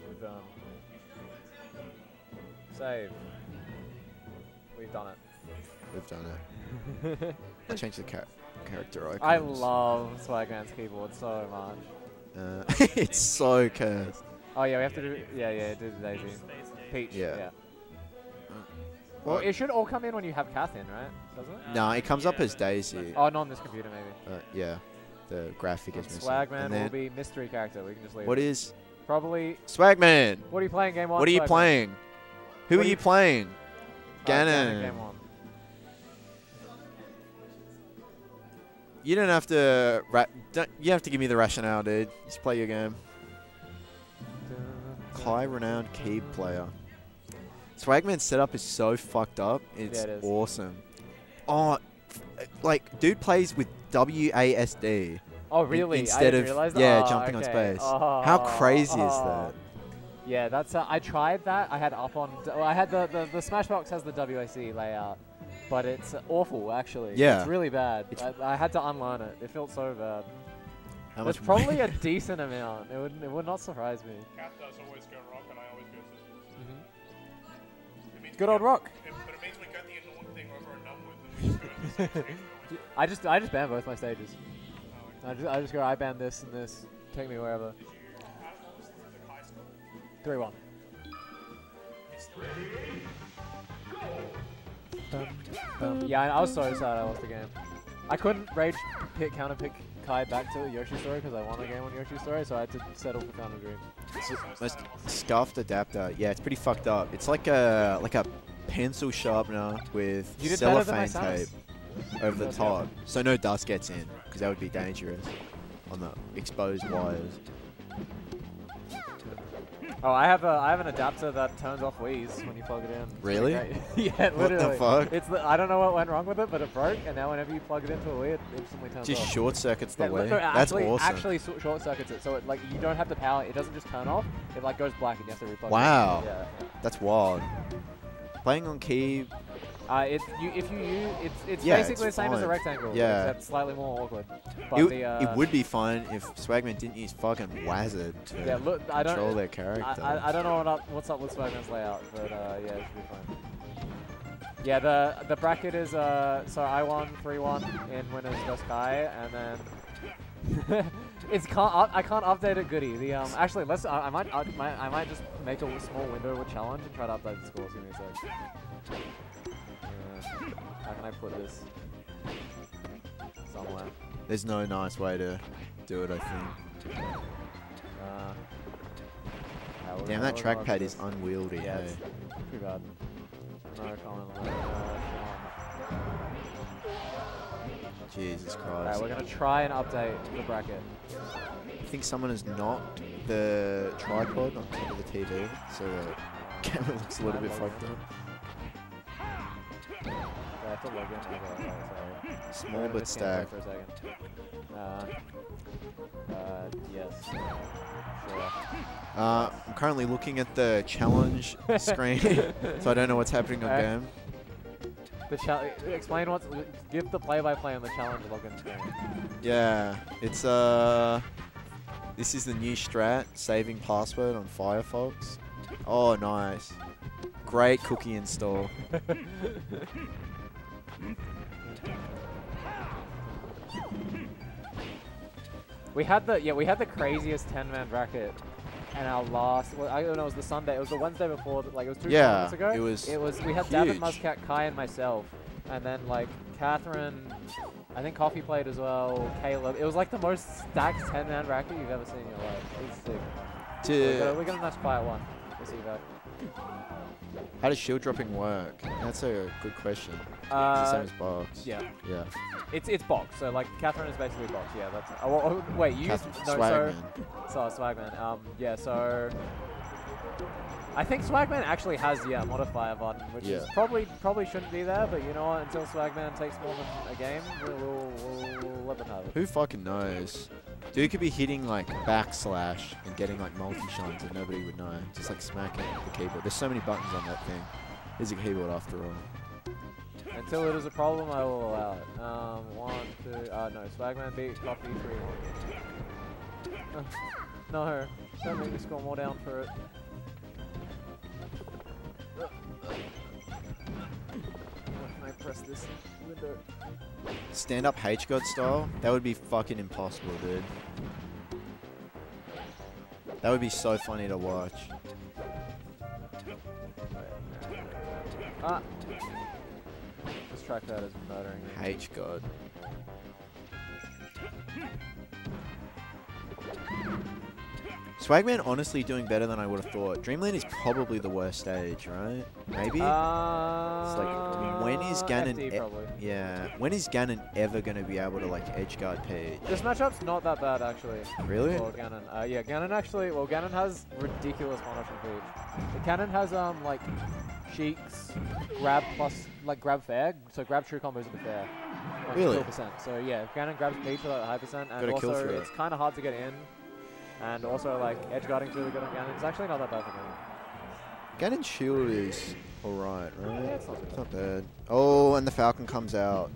We've done. Save. We've done it. We've done it. I changed the char character icons. I love Swagman's keyboard so much. Uh, it's so cursed. Oh yeah, we have to do. Yeah, yeah, do the Daisy. Peach. Yeah. yeah. Well, it should all come in when you have Kath in, right? Doesn't it? No, it comes yeah, up as Daisy. Oh, not on this computer, maybe. Uh, yeah, the graphic and is missing. Swagman will be mystery character. We can just leave. What it. is? Probably. Swagman. What are you playing, game one? What are you Swagman? playing? Who what are you playing? Ganon. Oh, game one. You don't have to. Ra don't, you have to give me the rationale, dude. Just play your game. Kai, renowned key player. Swagman's setup is so fucked up. It's yeah, it is. awesome. Oh, like dude plays with W A S D. Oh really? Instead I didn't of that. yeah, oh, jumping okay. on space. Oh, How crazy oh. is that? Yeah, that's. Uh, I tried that. I had up on. Well, I had the, the the Smashbox has the W A C layout, but it's awful actually. Yeah. It's really bad. It's I, I had to unlearn it. It felt so bad. It's probably a decent amount. It would, it would not surprise me. Kath does always go rock, and I always go scissors. Mm-hmm. Good old rock. It, but it means we got the end of one thing over and done with, and we just go I just, I just ban both my stages. Oh, okay. I, just, I just go, I ban this and this. Take me wherever. Did you, how was the high score? three one. It's three. Bum, bum. Yeah, I was so sad I lost the game. I couldn't rage pick, counter pick Kai back to Yoshi's Story because I won a game on Yoshi's Story, so I had to settle for Fountain of Dreams. It's a most scuffed adapter. Yeah, it's pretty fucked up. It's like a like a pencil sharpener with cellophane tape over the top, so no dust gets in because that would be dangerous on the exposed wires. Oh, I have a I have an adapter that turns off Wii's when you plug it in. Really? Yeah, literally. What the fuck? It's the, I don't know what went wrong with it, but it broke, and now whenever you plug it into a Wii, it instantly turns just off. Just short circuits the yeah, Wii. No, That's actually, awesome. Actually, so short circuits it, so it, like you don't have the power. It doesn't just turn off. It like goes black, and you have to replug. Wow. It. Yeah. That's wild. Playing on key. Uh, it, you, if you use, it's it's yeah, basically it's the same fine. as a rectangle, yeah. except slightly more awkward. But it, the, uh, it would be fine if Swagman didn't use fucking Wazard to yeah, look, I control don't, their character. I, I, I don't know what up, what's up with Swagman's layout, but uh, yeah, it should be fine. Yeah, the the bracket is, uh, so I won three one in winners just Kai, and then it's can't, uh, I can't update it goody. The, um, actually, let's, uh, I, might, uh, my, I might just make a small window with Challenge and try to update the scores. Give me a sec. How can I put this somewhere? There's no nice way to do it, I think. Uh, Damn, that trackpad is unwieldy. Yeah, hey. It's pretty bad. No comment on that. Jesus Christ. Alright, we're going to try and update the bracket. I think someone has knocked the tripod on top of the T V, so the camera looks a little bit fucked up. I have to log in again. Oh, sorry. Small but stacked. For a second. Uh, uh, yes. Sure. Uh, I'm currently looking at the challenge screen, so I don't know what's happening on game. The challenge. Explain what's. Give the play-by-play on the challenge login screen. Yeah, it's uh, This is the new strat, saving password on Firefox. Oh, nice. Great cookie install. We had the yeah, we had the craziest ten man bracket, and our last well, I don't know, it was the Sunday, it was the Wednesday before, like it was two yeah, months ago. It was. It was. We had Davin, Muscat, Kai, and myself, and then like Catherine, I think Coffee played as well. Caleb. It was like the most stacked ten man bracket you've ever seen in your life. It's sick. To we're gonna match quiet one. This How does shield dropping work? That's a good question. Uh, it's the same as box. Yeah. Yeah. It's it's box. So like Catherine is basically box. Yeah. That's. Oh, oh, oh, wait. You Cath used no, Swagman. So, so Swagman. Um. Yeah. So. I think Swagman actually has yeah modifier button, which yeah. is probably probably shouldn't be there, but you know what? Until Swagman takes more than a game, we'll, we'll, we'll let them have it. Who fucking knows? Dude could be hitting like backslash and getting like multi shines and nobody would know. Just like smacking the keyboard. There's so many buttons on that thing. It's a keyboard after all. Until it is a problem, I will allow it. Um, one, two. Uh, no, Swagman beat Coffee three. Uh, no, don't make me score more down for it. I press this window. Stand up H-God style? That would be fucking impossible, dude. That would be so funny to watch. Ah. Just track that as murdering. H-God. Swagman honestly doing better than I would have thought. Dreamland is probably the worst stage, right? Maybe? Uh, it's like, when is Ganon... E yeah. When is Ganon ever going to be able to, like, edgeguard Peach? This matchup's not that bad, actually. Really? Ganon. Uh, yeah, Ganon actually... Well, Ganon has ridiculous mono from Peach. Ganon has, um, like, cheeks, grab plus... Like, grab fair. So grab true combos into fair. Like, really? one hundred percent. So, yeah, Ganon grabs Peach with a high percent, and also it's kind of hard to get in. And also, like, edge guarding's really good on Ganon. It's actually not that bad for Ganon. Ganon's shield is alright, right? Yeah, it's not, it's not bad. Oh, and the Falcon comes out.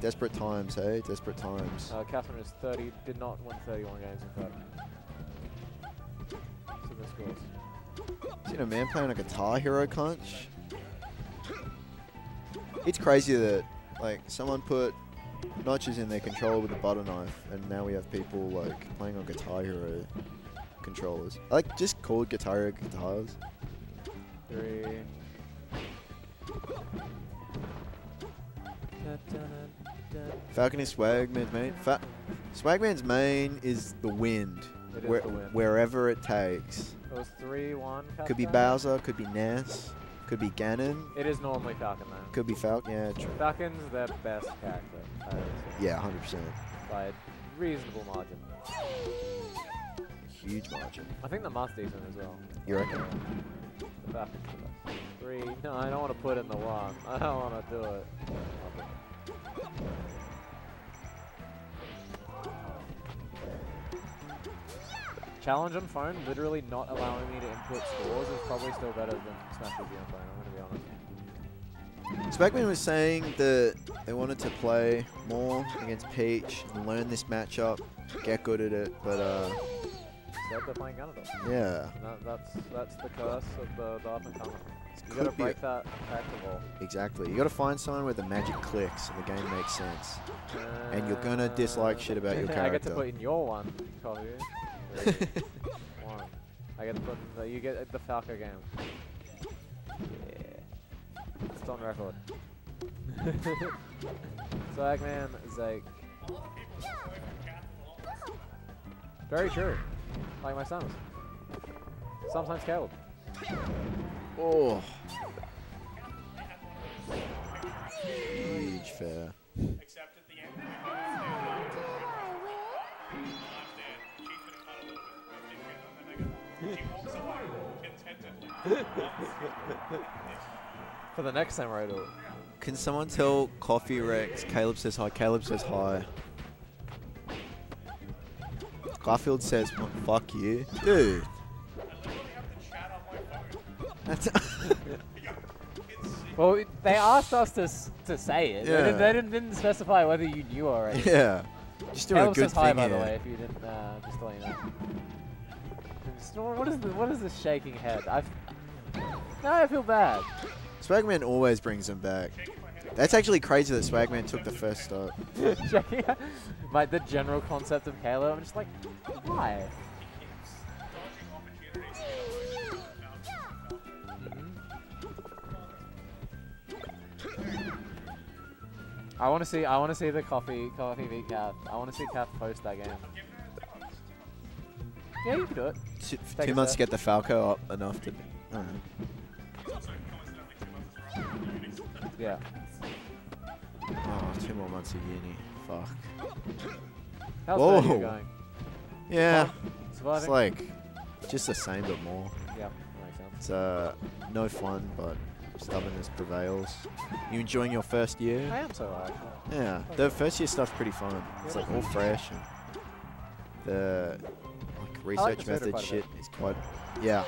Desperate times, hey? Desperate times. Uh, Catherine is thirty, did not win thirty-one games, in fact. So the scores. Is it a man playing a Guitar Hero conch? It's crazy that, like, someone put notches in their controller with a butter knife, and now we have people like playing on Guitar Hero controllers. I like just called Guitar Hero guitars. Three. Falcon is Swagman's main. Fa Swagman's main is the wind, it where is the wind. Wherever it takes. It was three one. Could be Bowser. Could be Nass. Could be Ganon. It is normally Falcon, though. Could be Falcon, yeah, true. Falcon's their best character. Uh, yeah, one hundred percent. By a reasonable margin. Huge margin. I think the Must is one as well. You reckon? The Falcon's the best. Three. No, I don't want to put in the one. I don't want to do it. Challenge on phone, literally not allowing me to input scores is probably still better than Smash Bros. On phone, I'm going to be honest. Swagman was saying that they wanted to play more against Peach and learn this matchup, get good at it, but uh... so they're playing Ganon. Yeah. That, that's, that's the curse of the, the up and coming. You gotta break that practical. Exactly. You gotta find someone where the magic clicks and the game makes sense. Uh, and you're gonna dislike shit about your character. I get to put in your one, probably. I get to put the, you get the Falco game. Yeah. It's on record. Swagman, Zeke. Very true. Like my Samus. Sometimes Caleb. Oh. Huge fair. Except at the end. For the next time I do it. Can someone tell Coffee Rex, Caleb says hi, Caleb says hi. Garfield says, well, fuck you. Dude. That's well, they asked us to, to say it. Yeah. They, did, they didn't, didn't specify whether you knew already. Yeah. Just doing Caleb a good says thing hi, by here. the way, if you didn't, uh, just to let you know. What is the, what is this shaking head? I've, now I feel bad. Swagman always brings them back. That's actually crazy that Swagman took the first start. Like the general concept of Caleb, I'm just like, why? I want to see. I want to see the coffee, coffee v Cath. I want to see Cath post that game. Yeah, you can do it. Two, two months to get the Falco up enough to. Uh, yeah. Oh, two more months of uni. Fuck. How's Whoa. going? Yeah. It's like just the same but more. Yeah, that makes sense. It's uh, no fun, but. Stubbornness prevails. You enjoying your first year? I am so right. Yeah, the first year stuff's pretty fun. It's like all fresh. And the like, research like method shit is quite. Yeah.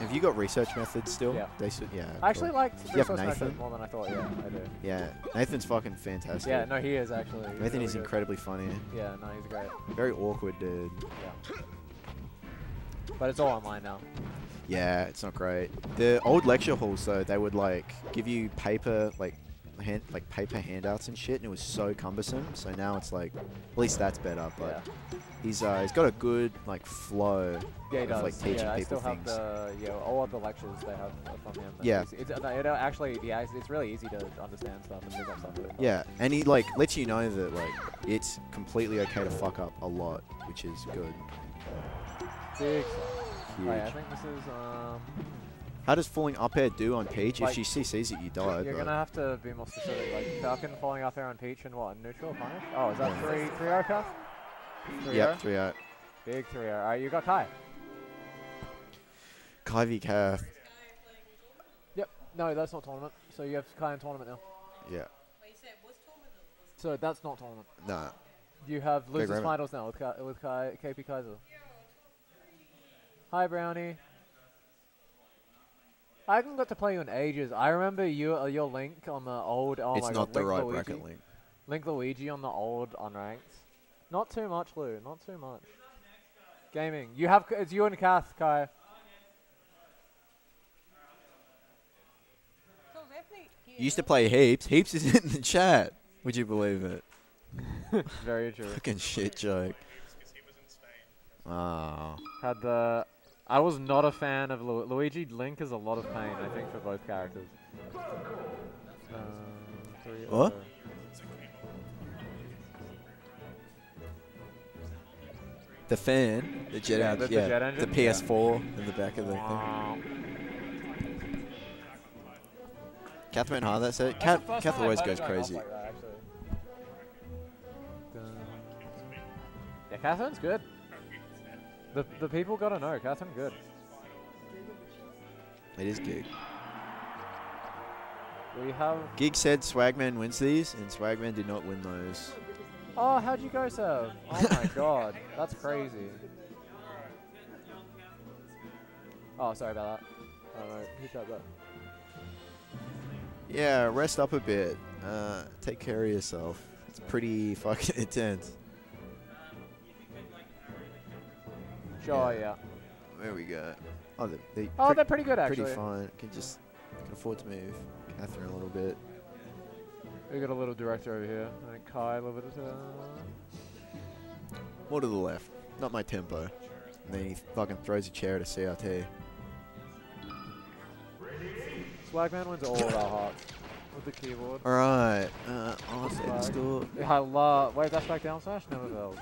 Have you got research methods still? Yeah. They should, yeah. I actually cool. like. You have Nathan more than I thought. Yeah, I do. Yeah, Nathan's fucking fantastic. Yeah, no, he is actually. He's Nathan really is good. incredibly funny. Yeah, no, he's great. Very awkward dude. Yeah. But it's all online now. Yeah, it's not great. The old lecture halls though, they would like give you paper, like hand, like paper handouts and shit, and it was so cumbersome. So now it's like, at least that's better. But yeah. he's uh, he's got a good like flow yeah, he of does. like teaching yeah, people I still things. Have the, yeah, all of the lectures they have from him. Yeah, it's, it's, it actually, yeah, it's, it's really easy to understand stuff and pick up stuff. Yeah, and he like lets you know that like it's completely okay to fuck up a lot, which is good. Big. Right, I think this is, um, how does falling up air do on Peach? Like, if she C Cs it, you die. You're going to have to be more specific. Like Falcon falling up air on Peach and what? Neutral punish? Oh, is that three zero Cuff? Yep, three zero. Big three zero. Alright, you got Kai. Kai v Cuff. Yep. No, that's not tournament. So you have Kai in tournament now. Yeah. So that's not tournament. No. Nah. You have losers finals now with Kai, with Kai, K P Kaiser. Hi, Brownie. I haven't got to play you in ages. I remember you, uh, your Link on the old... Oh it's my not God, the Link right Luigi. bracket Link. Link Luigi on the old unranked. Not too much, Lou. Not too much. Gaming. You have... It's you and Cass, Kai. You used to play Heaps. Heaps is in the chat. Would you believe it? Very true. Fucking shit joke. Oh. Had the... I was not a fan of Lu Luigi. Link is a lot of pain, I think, for both characters. Uh, what? The fan, the jet, yeah, the, yeah, the, jet engine, the P S four yeah. in the back of the thing. Catherine Hart, that's it. Kath always goes crazy. Like that, yeah, Catherine's good. The, the people gotta know, Catherine, good. It is Gig. We have... Gig said Swagman wins these, and Swagman did not win those. Oh, how'd you go, sir? Oh my god, that's crazy. Oh, sorry about that. I don't know, who tried that? Yeah, rest up a bit. Uh, take care of yourself. It's pretty fucking intense. Sure, yeah. yeah. There we go. Oh, they're, they're, oh, pre they're pretty good, actually. Pretty fine. Can just can afford to move Catherine a little bit. We got a little director over here. I think Kai a little bit. More to the left. Not my tempo. And then he fucking throws a chair at a C R T. Swagman wins all of our hearts with the keyboard. All right. Uh, oh, I love. Wait, that's back down slash. Never fails.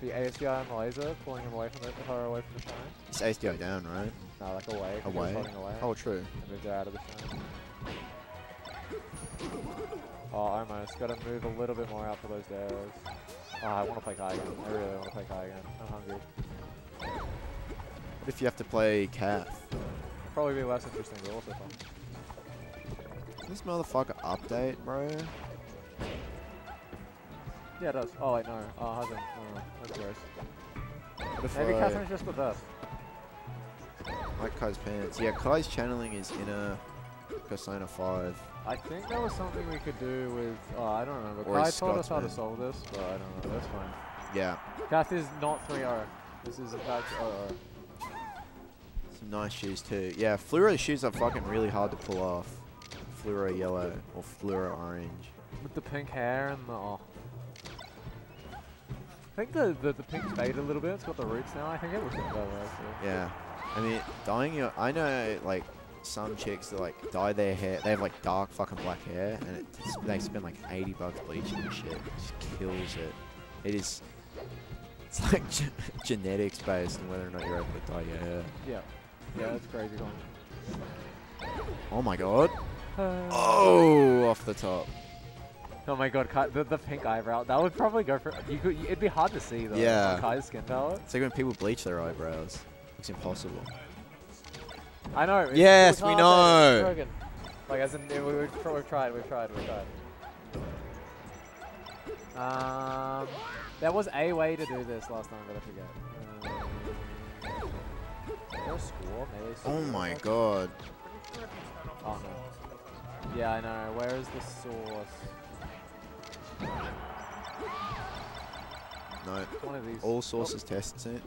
The A S D I and Malaysia pulling him away from the, her away from the shine. It's A S D I down, right? No, like away. Away? away. Oh, true. I moved her out of the shine. Oh, almost. Gotta move a little bit more out for those dares. Oh, I wanna play Kai again. I really wanna play Kai again. I'm hungry. What if you have to play Cat? Probably be less interesting, but also fun. This motherfucker update, bro? Yeah, it does. Oh, wait, no. Oh, hasn't. Oh, that's gross. Maybe I Catherine's just the best. I like Kai's pants. Yeah, Kai's channeling his inner Persona five. I think there was something we could do with... Oh, I don't remember. Or Kai told us how to solve this, but I don't know. That's fine. Yeah. Gath is not three oh. This is, that's oh oh. Some nice shoes, too. Yeah, fluoro shoes are fucking really hard to pull off. Fluoro yellow or fluoro orange. With the pink hair and the... Oh. I think the, the, the pink's faded a little bit. It's got the roots now. I think it looks like that way. So. Yeah. I mean, dyeing your... I know, like... Some chicks that like dye their hair, they have like dark fucking black hair, and it, they spend like eighty bucks bleaching and shit. It just kills it. It is, it's like genetics based on whether or not you're able to dye your hair. Yeah, yeah, that's crazy. Oh my god. Uh, oh, off the top. Oh my god, Kai, the, the pink eyebrow. That would probably go for. You could. It'd be hard to see though. Yeah. Kai's skin color. It's like when people bleach their eyebrows. It's impossible. I know. Yes, we know. Like, as in, it, we, we've, tr we've tried, we've tried, we've tried. Um, there was a way to do this last time, but I forget. Um, or score, maybe. Oh my god. Oh no. Yeah, I know. Where is the source? No. One of these. All sources oh. tests it.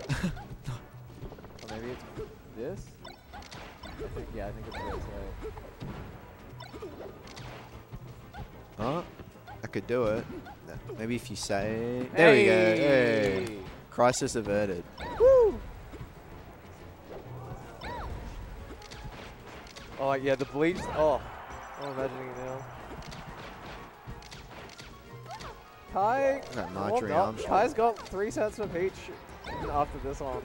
Or maybe it's this? I think, yeah, I think it's right. Oh, I could do it. Maybe if you say... There hey. we go. Hey. Crisis averted. Woo! Oh, yeah, the bleach... Oh, I'm imagining it now. Kai... That Kai's got three sets of Peach after this one.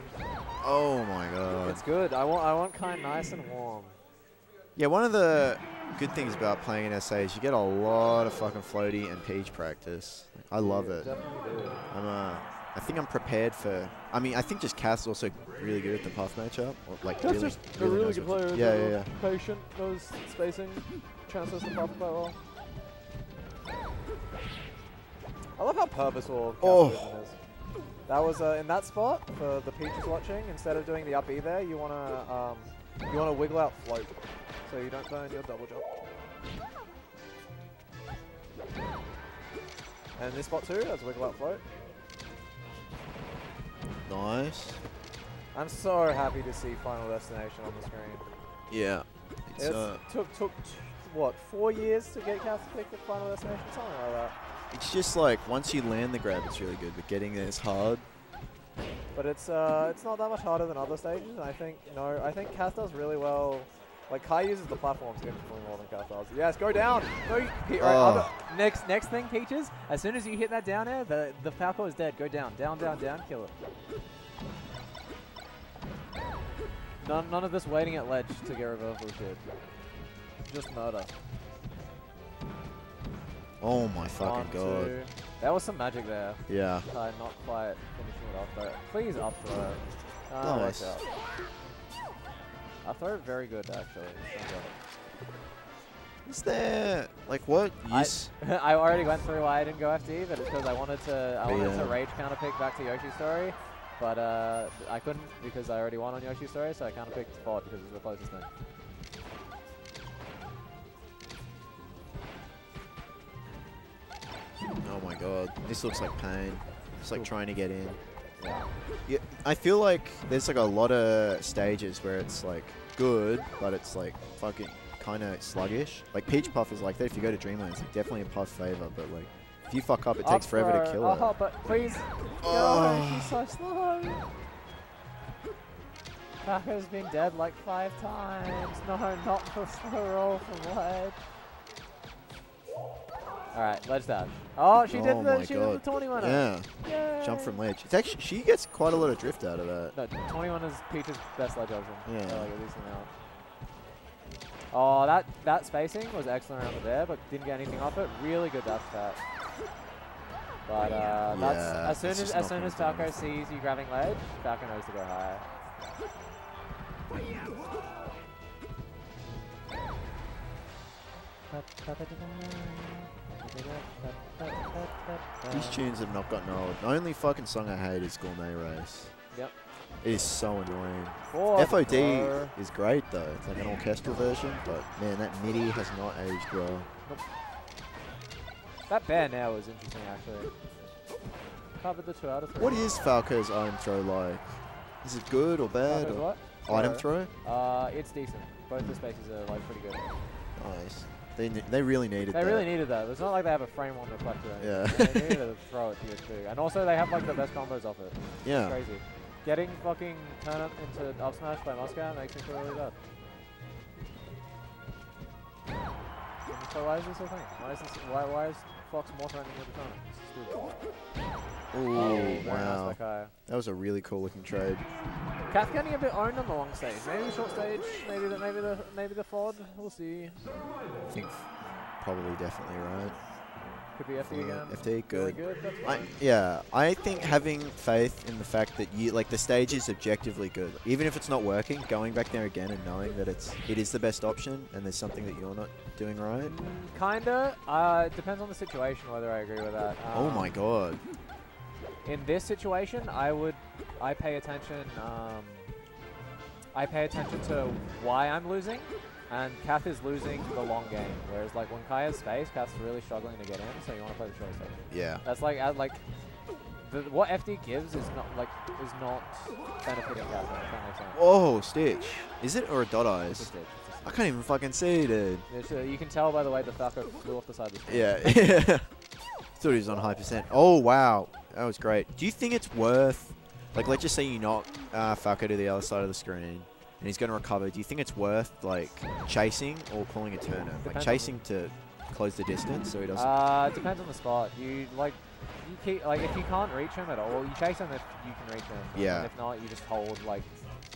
Oh my god. It's good. I want I want Kai nice and warm. Yeah, one of the good things about playing in S A is you get a lot of fucking floaty and Peach practice. I love it. Definitely do. I'm uh, I think I'm prepared for... I mean, I think just Cass is also really good at the Puff matchup. Or like Cass really, is really a really good player. Yeah, yeah, yeah. Patient, knows spacing, chances to Puff quite well. I love how purposeful Cass oh. is. That was uh, in that spot for the Peaches watching. Instead of doing the up E there, you wanna um, you wanna wiggle out float, so you don't burn your double jump. And this spot too, that's wiggle out float. Nice. I'm so happy to see Final Destination on the screen. Yeah. It's, it's uh, took took what four years to get Cass to pick the Final Destination, something like that. It's just like, once you land the grab, it's really good, but getting there is hard. But it's uh, it's not that much harder than other stages, and I think, you know, I think Cass does really well. Like, Kai uses the platforms to get more than Cass does. Yes, go down! Go, Pe oh. right, next next thing, Peaches, as soon as you hit that down air, the, the Falco is dead. Go down, down, down, down, kill it. None, none of this waiting at ledge to get reversal shit. Just murder. Oh my fucking god. Two. That was some magic there. Yeah. Uh, not quite finishing it off, but please up throw. Uh, nice. Up. Up throw very good, actually. Is there... Like, what use? I, I already went through why I didn't go F D, but it's because I wanted to I wanted yeah. to rage counterpick back to Yoshi's Story, but uh, I couldn't because I already won on Yoshi's Story, so I counterpicked Ford because it's the closest thing. Oh my god, this looks like pain. It's like trying to get in. Yeah. Yeah, I feel like there's like a lot of stages where it's like good, but it's like fucking kind of sluggish. Like Peach Puff is like that. If you go to Dreamland, it's like definitely a Puff favor, but like if you fuck up, it takes forever to kill her. Oh, but please. Oh, she's so slow. Falco's been dead like five times. No, not for slow roll for what? Alright, ledge dash. Oh, she did oh the she God. did the twenty-one. Yeah. Yay. Jump from ledge. It's actually she gets quite a lot of drift out of that. No, twenty-one is Peach's best ledge option. Yeah. So like at least now. Oh, that that spacing was excellent over there, but didn't get anything off it. Really good dash attack. But uh, that's yeah, as soon as as soon as Falco sees you grabbing ledge, Falco knows to go higher. These tunes have not gotten old. The only fucking song I hate is Gourmet Race. Yep. It is so annoying. Oh, F O D no. is great though. It's like an orchestral version, but man, that MIDI has not aged well. Nope. That bear now is interesting actually. Covered the two out of three. What is Falco's item throw like? Is it good or bad? Or what? Item throw? Uh, it's decent. Both mm. the spaces are like pretty good. Nice. They they really needed. They that. really needed that. It's not like they have a frame on reflector. Yeah. They needed to throw it to you too. And also they have like the best combos off it. Yeah. It's crazy. Getting fucking turn up into up smash by Moscow makes me feel really bad. So why is this a thing? Why is this? Why why is Fox more threatening with the turn? Ooh, oh, wow. Nice, that was a really cool looking trade. Kath getting a bit owned on the long stage. Maybe the short stage, maybe the maybe the maybe the F O D, we'll see. I think probably definitely right. Could be F D again. F D, good. good I, yeah, I think having faith in the fact that you like the stage is objectively good. Even if it's not working, going back there again and knowing that it's it is the best option and there's something that you're not doing right. Kinda. Uh, it depends on the situation whether I agree with that. Um, oh my god. In this situation, I would I pay attention. Um, I pay attention to why I'm losing. And Kath is losing the long game, whereas like when Kai has space, Kath's really struggling to get in, so you want to play the short stage. Yeah. That's like uh, like the, what F D gives is not like is not benefiting Kath. Whoa, Stitch! Is it or a dot eyes? It's a Stitch. It's a Stitch. I can't even fucking see, dude. Yeah, you can tell by the way the Falco flew off the side of the screen. Yeah, yeah. Thought he was on high percent. Oh wow, that was great. Do you think it's worth like let's just say you knock uh, Falco to the other side of the screen? And he's going to recover. Do you think it's worth like chasing or calling a turner? Depends like chasing to close the distance, so he doesn't. Uh, depends on the spot. You like, you keep like if you can't reach him at all, you chase him if you can reach him. Yeah. And if not, you just hold like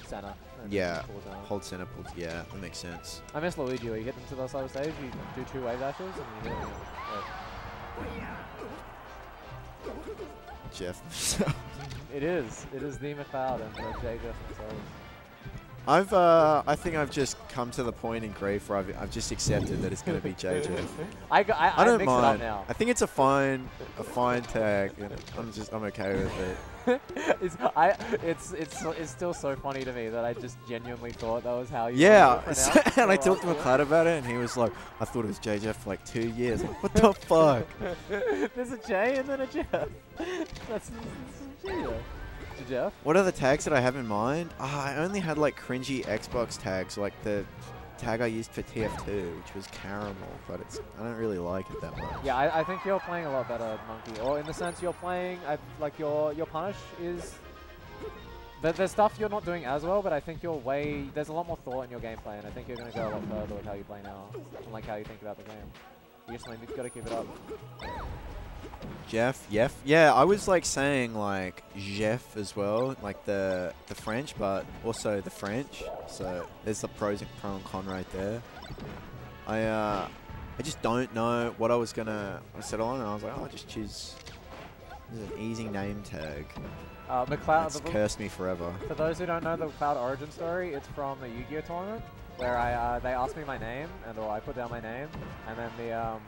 center. And yeah. Center. Hold center. Pulls. Yeah, that makes sense. I miss Luigi. You hit them to the side of the stage. You do two wave dashes and you hit him. Like, Jeff. It is. It is the McLeod and the J Jeff themselves. I've, uh, I think I've just come to the point in grief where I've, I've just accepted that it's going to be J J. I, go, I, I don't I mix mind. It up now. I think it's a fine, a fine tag. And I'm just, I'm okay with it. it's, I, it's, it's, it's still so funny to me that I just genuinely thought that was how you. Yeah, it and I talked to McLeod about it, and he was like, "I thought it was J J for like two years. Like, what the fuck?" There's a J and then a Jeff. That's, that's a J. Jeff? What are the tags that I have in mind? Oh, I only had like cringy Xbox tags, like the tag I used for T F two, which was caramel, but it's I don't really like it that much. Yeah, I, I think you're playing a lot better, Monkey. Or in the sense you're playing, I, like your your punish is. There, there's stuff you're not doing as well, but I think you're way there's a lot more thought in your gameplay, and I think you're going to go a lot further with how you play now, and like how you think about the game. You just you've got to keep it up. Jeff, Jeff, yeah, I was like saying like Jeff as well, like the the French, but also the French. So there's the pros and pro and con right there. I uh, I just don't know what I was gonna settle on, and I was like, oh, I'll just choose this is an easy name tag. Uh, McLeod, that's cursed me forever. For those who don't know the McLeod origin story, it's from the Yu-Gi-Oh tournament where I uh, they asked me my name, and or I put down my name, and then the um.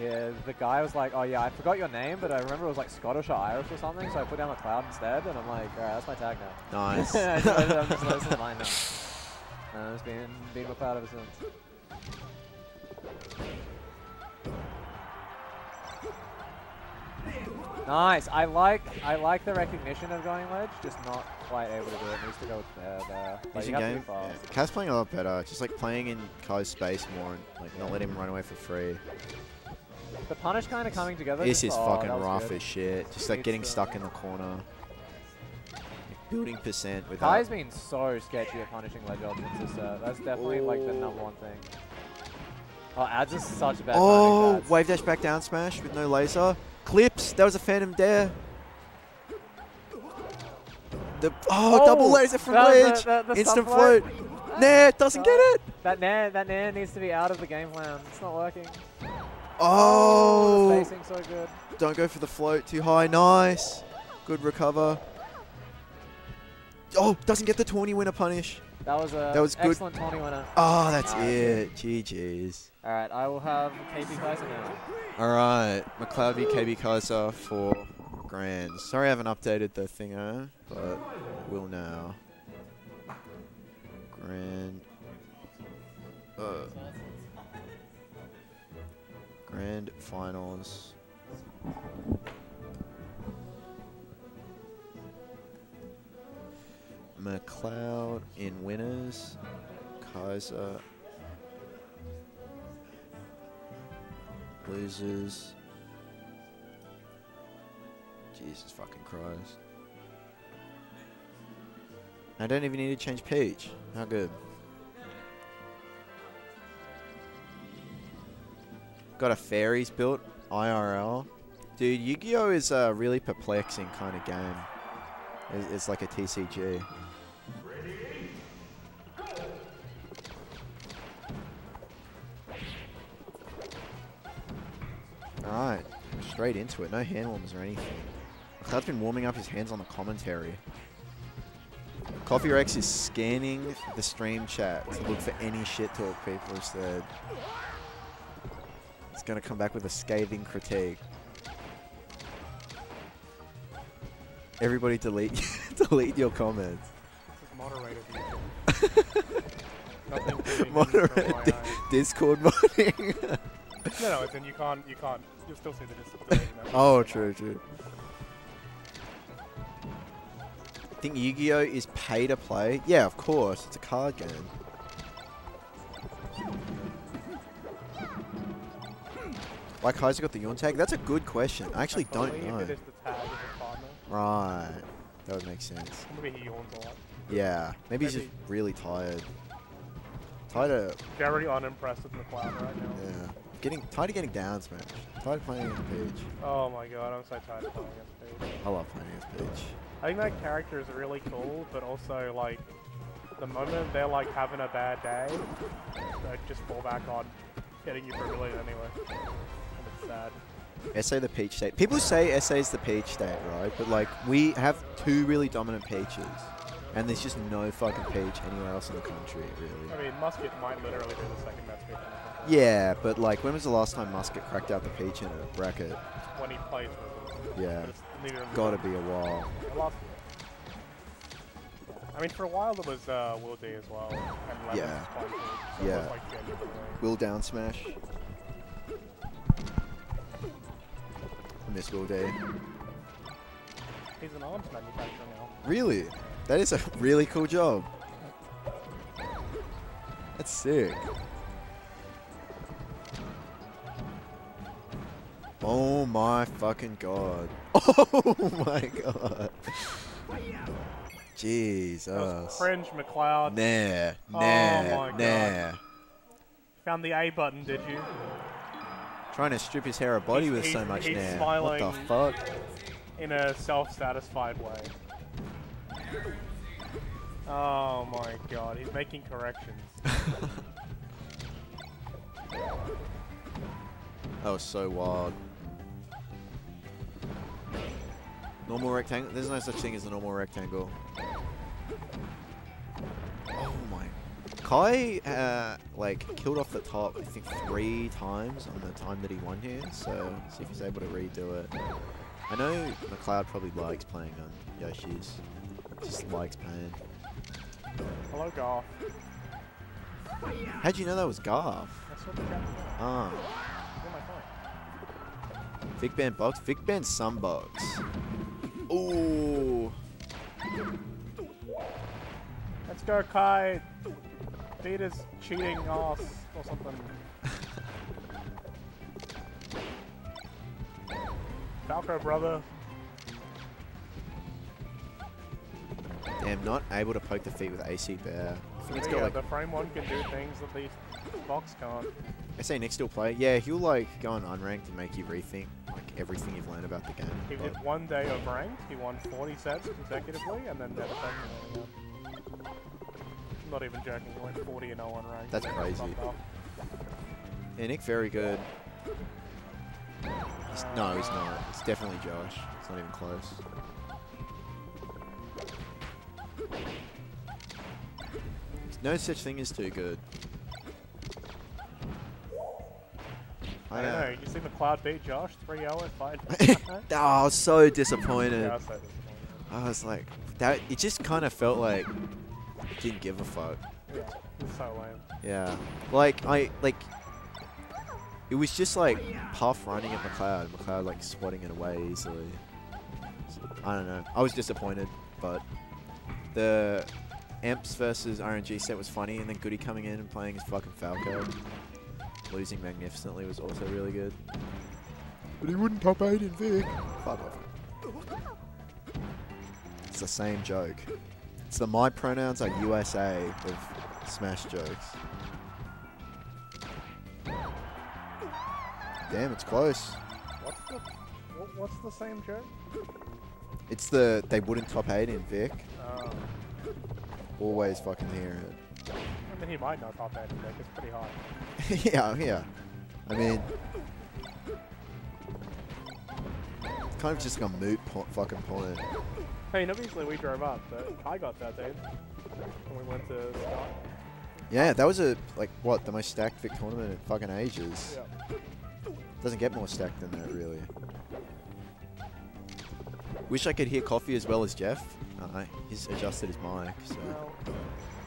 Yeah, the guy was like, oh yeah, I forgot your name, but I remember it was like Scottish or Irish or something, so I put down McLeod instead, and I'm like, alright, that's my tag now. Nice. I'm just noticing mine now. And I've just been, been McLeod ever since. Nice. I like I like the recognition of going ledge, just not quite able to do it. Needs to go with uh, there. Like you game? Yeah. Kai's playing a lot better, just like playing in Kai's space more and like not letting him run away for free. The punish kind of coming together. This is oh, fucking rough good. as shit. Just like getting stuck in the corner. Building percent with Kai's been so sketchy at punishing ledge options. Uh, that's definitely Ooh. like the number one thing. Oh, ads is such a bad Oh, timing, wave dash back down smash with no laser. Clips. That was a Phantom Dare. The oh, oh double laser from ledge. The, the, the Instant float. float. Nair doesn't uh, get it. That Nair, that Nair needs to be out of the game plan. It's not working. Oh, oh spacing so good. Don't go for the float too high. Nice. Good recover. Oh, doesn't get the tawny winner punish. That was a that was excellent good. tawny winner. Oh, that's oh, it. Yeah. G G's. All right, I will have K B Kaiser now. All right, McLeod v K B Kaiser for grand. Sorry I haven't updated the thing, huh? But will now. Grand. Uh, grand finals. McLeod in winners. Kaiser. Losers. Jesus fucking Christ. I don't even need to change Peach. How good. Got a fairies built. I R L. Dude, Yu-Gi-Oh! Is a really perplexing kind of game. It's, it's like a T C G. Alright. Straight into it. No handwarmers or anything. Cloud's been warming up his hands on the commentary. Coffee Rex is scanning the stream chat to look for any shit talk people have said. It's going to come back with a scathing critique. Everybody delete delete your comments. Moderator. Moderator Discord modding. No, no, it's in. You can't. You can't. You'll still see the Discord. Oh, true, true. I think Yu-Gi-Oh! Is pay to play. Yeah, of course. It's a card game. Why Kaiser got the yawn tag? That's a good question. I actually don't know. If it is the tag, right. That would make sense. Maybe he yawns a lot. Yeah. Maybe, Maybe he's just really tired. Tired of... Very unimpressed with McLeod right now. Yeah. Getting, tired of getting down smash. Tired of playing against Peach. Oh my god, I'm so tired of playing against Peach. I love playing against Peach. I think that character is really cool, but also, like, the moment they're, like, having a bad day, they just fall back on getting you for a relief anyway. And it's sad. S A the Peach state. People say S A is the Peach state, right? But, like, we have two really dominant Peaches, and there's just no fucking Peach anywhere else in the country, really. I mean, Musket might literally be the second best Peach in the country. Yeah, but, like, when was the last time Musket cracked out the Peach in a bracket? When he plays with it. Yeah. Gotta be a while. I mean, for a while it was uh, Will D as well. And yeah. So yeah. Like Will down smash. I miss Will D. He's an arms manufacturer now. Really? That is a really cool job. That's sick. Oh my fucking god. Oh my god. Jesus. That was cringe, McLeod. Nah, nah, oh my nah. God. Found the A button, did you? Trying to strip his hair of body he's, with he's, so much he's nah. Smiling what the fuck? In a self-satisfied way. Oh my god, he's making corrections. That was so wild. Normal rectangle? There's no such thing as a normal rectangle. Oh my... Kai, uh, like, killed off the top, I think, three times on the time that he won here, so see if he's able to redo it. I know McLeod probably likes playing on Yoshi's. Just likes playing. Hello, Garth. How'd you know that was Garth? That's what the guy was. Oh. Vic Ban box? Vic Ban some box. Ooh. Let's go, Kai. Beta's cheating ass or something. Falco, brother. Damn, not able to poke the feet with A C Bear. I think it's got yeah, like the frame one can do things that the box can't. I say Nick still play. Yeah, he'll like go on unranked and make you rethink like everything you've learned about the game. He did one day of ranked. He won forty sets consecutively, and then never played anymore. I'm not even joking. He went forty and oh on ranked. That's crazy. Yeah, Nick very good. He's, no, he's not. It's definitely Josh. It's not even close. There's no such thing as too good. I don't know, you see McLeod beat Josh three oh at five. Oh, I was so disappointed. Yeah, I was so disappointed. I was like, that it just kind of felt like I didn't give a fuck. Yeah, it's so lame. Yeah, like I like. It was just like Puff running at McLeod, McLeod like swatting it away easily. So, I don't know. I was disappointed, but the Amps versus R N G set was funny, and then Goody coming in and playing as fucking Falco, losing magnificently, was also really good. But he wouldn't top eight in Vic. Fuck off. It's the same joke. It's the my pronouns are U S A of Smash jokes. Damn, it's close. What's the, what, what's the same joke? It's the they wouldn't top eight in Vic. Oh. Always fucking hear it. I mean, he might not top eight in Vic. It's pretty hard. yeah, yeah. I mean, it's kind of just like a moot po fucking point. Hey, you know, obviously we drove up, but Kai got that, dude. And we went to Scott. Yeah, that was a like what the most stacked Vic tournament in fucking ages. Yeah. Doesn't get more stacked than that, really. Wish I could hear Coffee as well as Jeff. Uh, he's adjusted his mic, so... Well,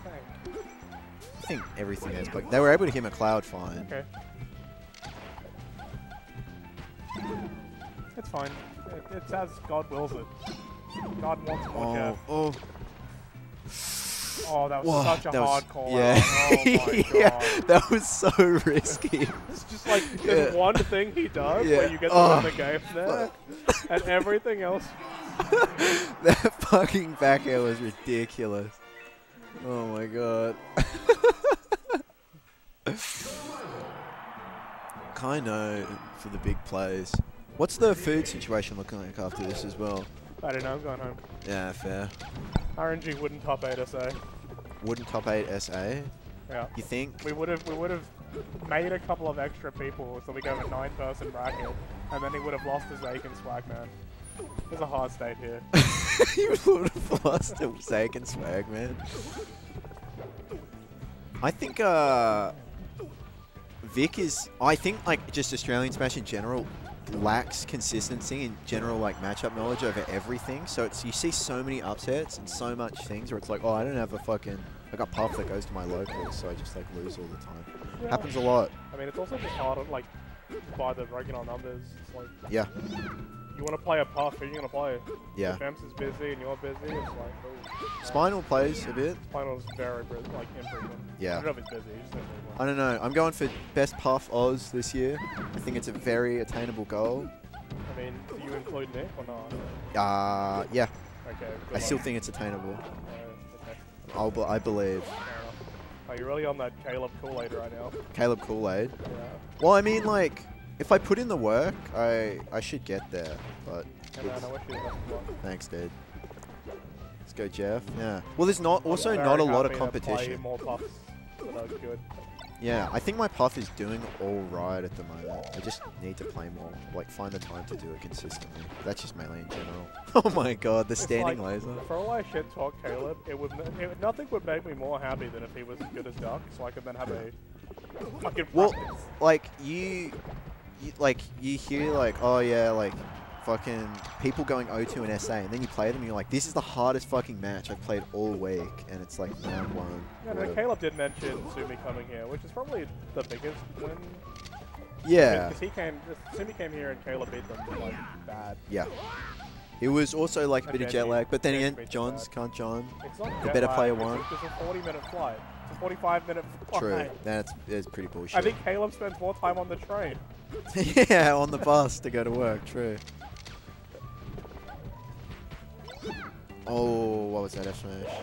I think everything is, but they were able to hear McLeod fine. Okay. It's fine. It, it's as God wills it. God wants more oh, Jeff. Oh. Oh, that was Whoa, such a that hard was, call. Yeah. Oh my God. Yeah, that was so risky. It's just like there's yeah. one thing he does yeah. where you get to oh. win the game there, and everything else. That fucking back air was ridiculous. Oh my God. Kaino for the big plays. What's the food situation looking like after this as well? I don't know. I'm going home. Yeah, fair. R N G wouldn't top eight S A. Wouldn't top eight S A? Yeah. You think? We would have we would have made a couple of extra people, so we go a nine person bracket, and then he would have lost to Zeke and Swagman. There's a hard state here. You would have lost to Zeke and Swagman. I think uh, Vic is. I think like just Australian Smash in general lacks consistency in general, like matchup knowledge over everything. So it's you see so many upsets and so much things where it's like, oh, I don't have a fucking, I got Puff that goes to my locals, so I just like lose all the time. Yeah. Happens a lot. I mean, it's also just hard like by the regular numbers. It's like yeah, you want to play a Puff, who are you gonna play? Yeah, Femps is busy and you're busy. It's like oh, Spinal plays a bit. Spinal is very like infrequent. Yeah, I don't know if it's busy. It's just I don't know. I'm going for best Puff Oz this year. I think it's a very attainable goal. I mean, do you include Nick or not? Uh, yeah. Okay. I luck. Still think it's attainable. Uh, okay. I'll b I believe. Are you really on that Caleb Kool-Aid right now? Caleb Kool-Aid? Yeah. Well, I mean, like, if I put in the work, I I should get there. But yeah, man, I wish you the best of luck. Thanks, dude. Let's go, Jeff. Yeah. Well, there's not also yeah, not a lot of competition. To play more Puffs that are good. Yeah, I think my Puff is doing all right at the moment. I just need to play more, like find the time to do it consistently. That's just Melee in general. Oh my God, the it's standing like, laser. For all I shit talk Caleb, it would it, nothing would make me more happy than if he was as good as Duck, so I could then have a fucking well, practice. Like you, you, like you hear like, oh yeah, like fucking people going oh two in S A, and then you play them and you're like, this is the hardest fucking match I've played all week, and it's like round one. Yeah, but Caleb did mention Sumi coming here, which is probably the biggest win. Yeah. Because I mean, he came, Sumi came here and Caleb beat them like bad. Yeah. It was also like a bit of jet lag, but then again, John's can't John. It's not the better lag, player won. It's a forty minute flight. It's a forty-five minute flight. True. That's, that's pretty bullshit. I think Caleb spends more time on the train. Yeah, on the bus to go to work. True. Oh, what was that F smash?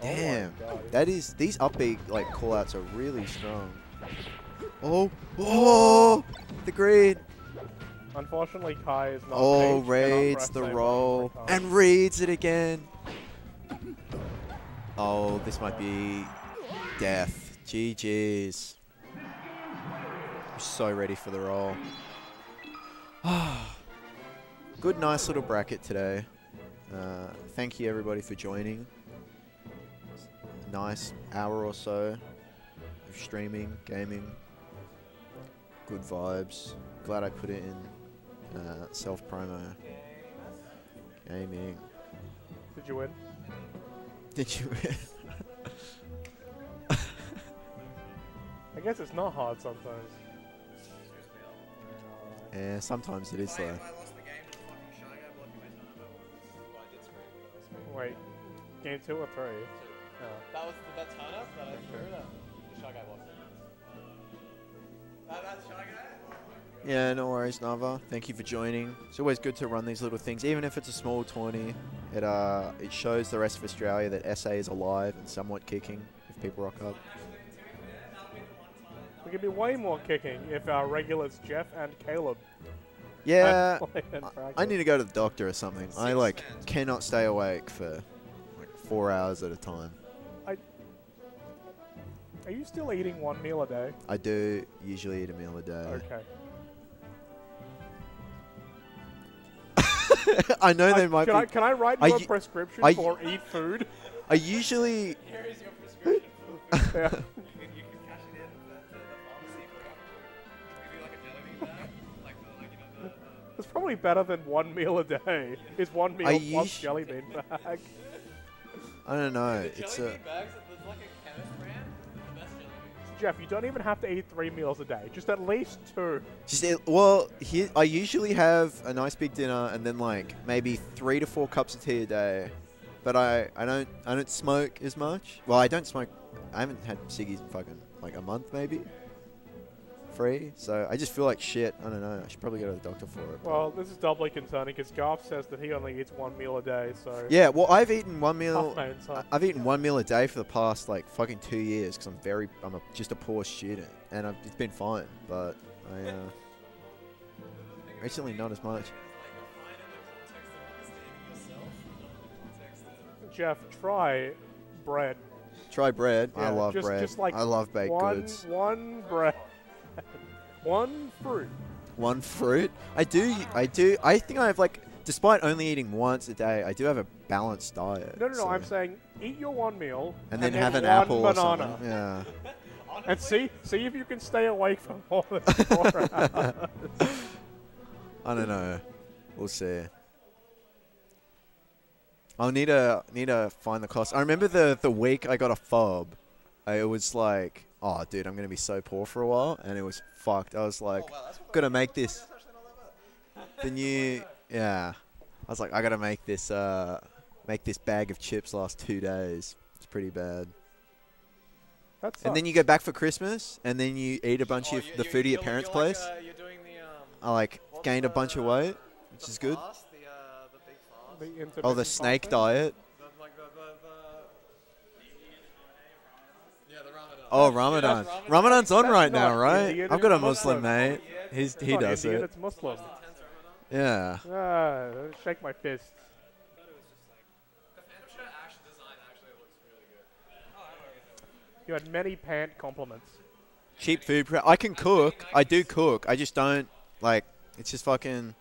Damn, oh that is these upbeat like callouts are really strong. Oh, oh, the green. Unfortunately, Kai is not. Oh, reads the roll and reads it again. Oh, this might be death. G Gs's. I'm so ready for the roll. Good, nice little bracket today. Uh, thank you everybody for joining. Nice hour or so of streaming, gaming, good vibes. Glad I put it in uh, self promo. Gaming. Did you win? Did you win? I guess it's not hard sometimes. Yeah, sometimes it is though. Wait, game two or three? Two. Oh. That was the, that turn up that I threw that the Shy Guy lost. That, that Shy Guy? Yeah, no worries, Nava. Thank you for joining. It's always good to run these little things, even if it's a small tourney. It uh, it shows the rest of Australia that S A is alive and somewhat kicking if people rock up. We could be way more kicking if our regulars Jeff and Caleb. Yeah, I, I need to go to the doctor or something. Six I like fans. cannot stay awake for like four hours at a time. I, are you still eating one meal a day? I do usually eat a meal a day. Okay. I know I, they might can be. I, can I write you a prescription I for eat food? I usually... Here is your prescription for food. Yeah. You, can, you can cash it in at the, the, the pharmacy for after. You do like a jelly bean bag. Like, like, you know, the, the It's probably better than one meal a day. It's one meal I plus jelly bean bag. I don't know. The it's jelly a bean bags, there's like a chemist brand. The best jelly beans. Jeff, you don't even have to eat three meals a day. Just at least two. Just it, well, here, I usually have a nice big dinner and then like maybe three to four cups of tea a day. But I, I don't I don't smoke as much. Well, I don't smoke. I haven't had ciggies in fucking like a month maybe. Free. So I just feel like shit. I don't know. I should probably go to the doctor for it. Well, this is doubly concerning because Garth says that he only eats one meal a day. So yeah. Well, I've eaten one meal. Tough, mate, I've eaten one meal a day for the past like fucking two years because I'm very I'm a, just a poor student and I've, it's been fine. But I uh, recently not as much. Jeff, try bread. Try bread. Yeah, I love just, bread. Just like I love baked one, goods. One bread. One fruit. One fruit. I do. I do. I think I have like, despite only eating once a day, I do have a balanced diet. No, no, so. no. I'm saying eat your one meal and, and then, then have an apple banana. or something. Yeah. Honestly, and see, see if you can stay awake for more than four hours. I don't know. We'll see. I'll need to need to find the cost. I remember the the week I got a fob. It was like, oh, dude, I'm gonna be so poor for a while, and it was fucked. I was like, oh, wow, gotta make this. The new, yeah. I was like, I gotta make this. Uh, make this bag of chips last two days. It's pretty bad. That's and then you go back for Christmas, and then you eat a bunch oh, of you, the you, food at your parents' like, place. Uh, you're doing the, um, I like gained the, a bunch of weight, which is good. Fast? The oh, the snake diet. The, like the, the, the yeah, the Ramadan. Oh, Ramadan. Yeah, Ramadan. Ramadan's on that's right now, right? Indian I've got a Muslim mate. Yeah, He's, he does Indian, it. It's Muslim. Yeah. Uh, shake my fist. You had many pant compliments. Cheap food. I can cook. I do cook. I just don't, like, it's just fucking...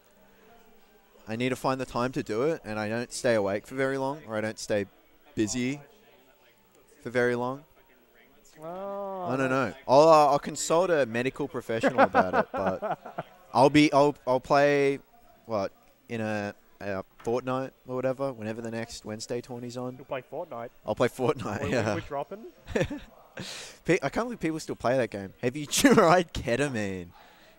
I need to find the time to do it, and I don't stay awake for very long, or I don't stay busy for very long. Oh. I don't know. I'll uh, I'll consult a medical professional about it, but I'll be I'll I'll play what in a, a Fortnite or whatever whenever the next Wednesday tourney's on. You'll play Fortnite. I'll play Fortnite. We're, yeah. We're dropping. I can't believe people still play that game. Have you tried ketamine?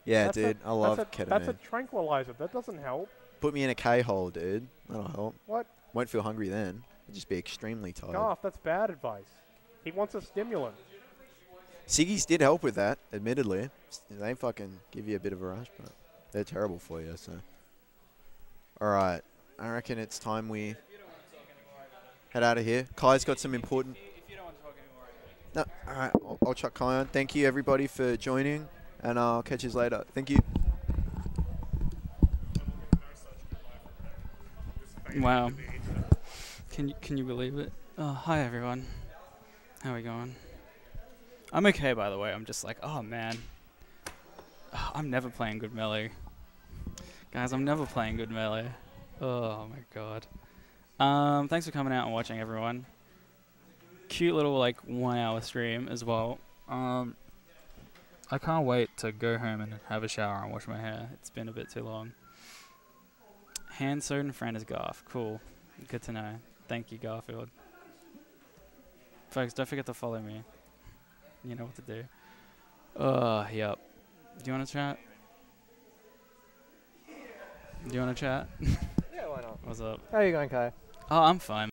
Yeah, that's dude, a, I love that's a, ketamine. That's a tranquilizer. That doesn't help. Put me in a K-hole, dude. That'll help. What? Won't feel hungry then. I'll just be extremely tired. Garth, that's bad advice. He wants a stimulant. Siggy's did help with that, admittedly. They fucking give you a bit of a rush, but they're terrible for you, so. Alright. I reckon it's time we head out of here. Kai's got some important... If you don't want to talk anymore, no, alright. I'll, I'll chuck Kai on. Thank you, everybody, for joining, and I'll catch you later. Thank you. Wow. Can you, can you believe it? Oh, hi, everyone. How are we going? I'm okay, by the way. I'm just like, oh, man. Oh, I'm never playing good Melee. Guys, I'm never playing good Melee. Oh, my God. Um, thanks for coming out and watching, everyone. Cute little, like, one-hour stream as well. Um, I can't wait to go home and have a shower and wash my hair. It's been a bit too long. Hand sewn friend is Garth. Cool. Good to know. Thank you, Garfield. Folks, don't forget to follow me. You know what to do. Uh, yep. Do you want to chat? Do you want to chat? Yeah, why not? What's up? How are you going, Kai? Oh, I'm fine.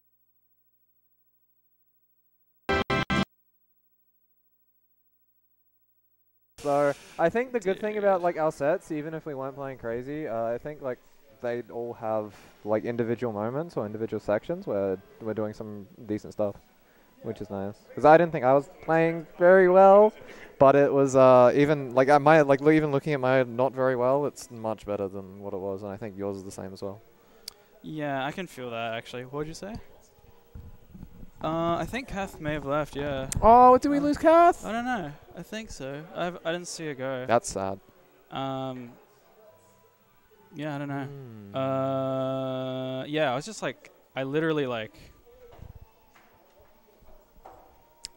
So I think the good Dude. thing about like our sets, even if we weren't playing crazy, uh, I think like they'd all have like individual moments or individual sections where we're doing some decent stuff, which is nice. Because I didn't think I was playing very well, but it was uh, even like uh, my like even looking at my not very well, it's much better than what it was, and I think yours is the same as well. Yeah, I can feel that actually. What would you say? Uh, I think Kath may have left, yeah. Oh, did we uh, lose Kath? I don't know. I think so. I've, I didn't see her go. That's sad. Um, yeah, I don't know. Mm. Uh, yeah, I was just like, I literally like...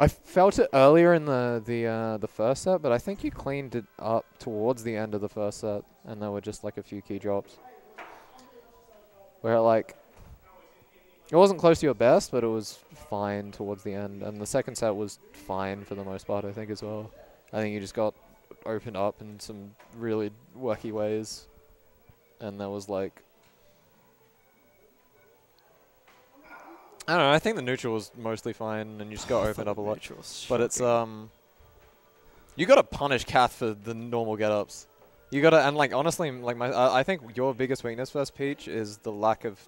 I felt it earlier in the the uh, the first set, but I think you cleaned it up towards the end of the first set, and there were just like a few key drops. Where like... It wasn't close to your best, but it was fine towards the end. And the second set was fine for the most part, I think, as well. I think you just got opened up in some really wacky ways. And there was, like... I don't know, I think the neutral was mostly fine, and you just got opened up a lot. But it's, um... you got to punish Kath for the normal get-ups. You got to... And, like, honestly, like my, uh, I think your biggest weakness versus Peach is the lack of...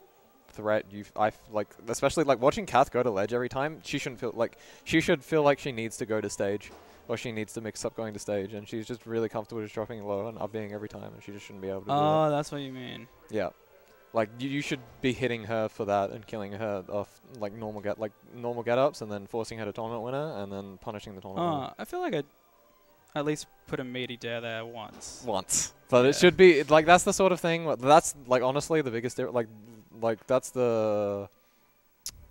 threat. You, I like, especially like watching Kath go to ledge every time. She shouldn't feel like she should feel like she needs to go to stage, or she needs to mix up going to stage. And she's just really comfortable just dropping low and upping every time, and she just shouldn't be able to. Oh, do that. That's what you mean. Yeah, like you, you should be hitting her for that and killing her off like normal get like normal get ups, and then forcing her to tournament winner, and then punishing the tournament. Oh, winner. I feel like I at least put a meaty dare there once. Once, but yeah. It should be like that's the sort of thing. That's like honestly the biggest like. Like that's the,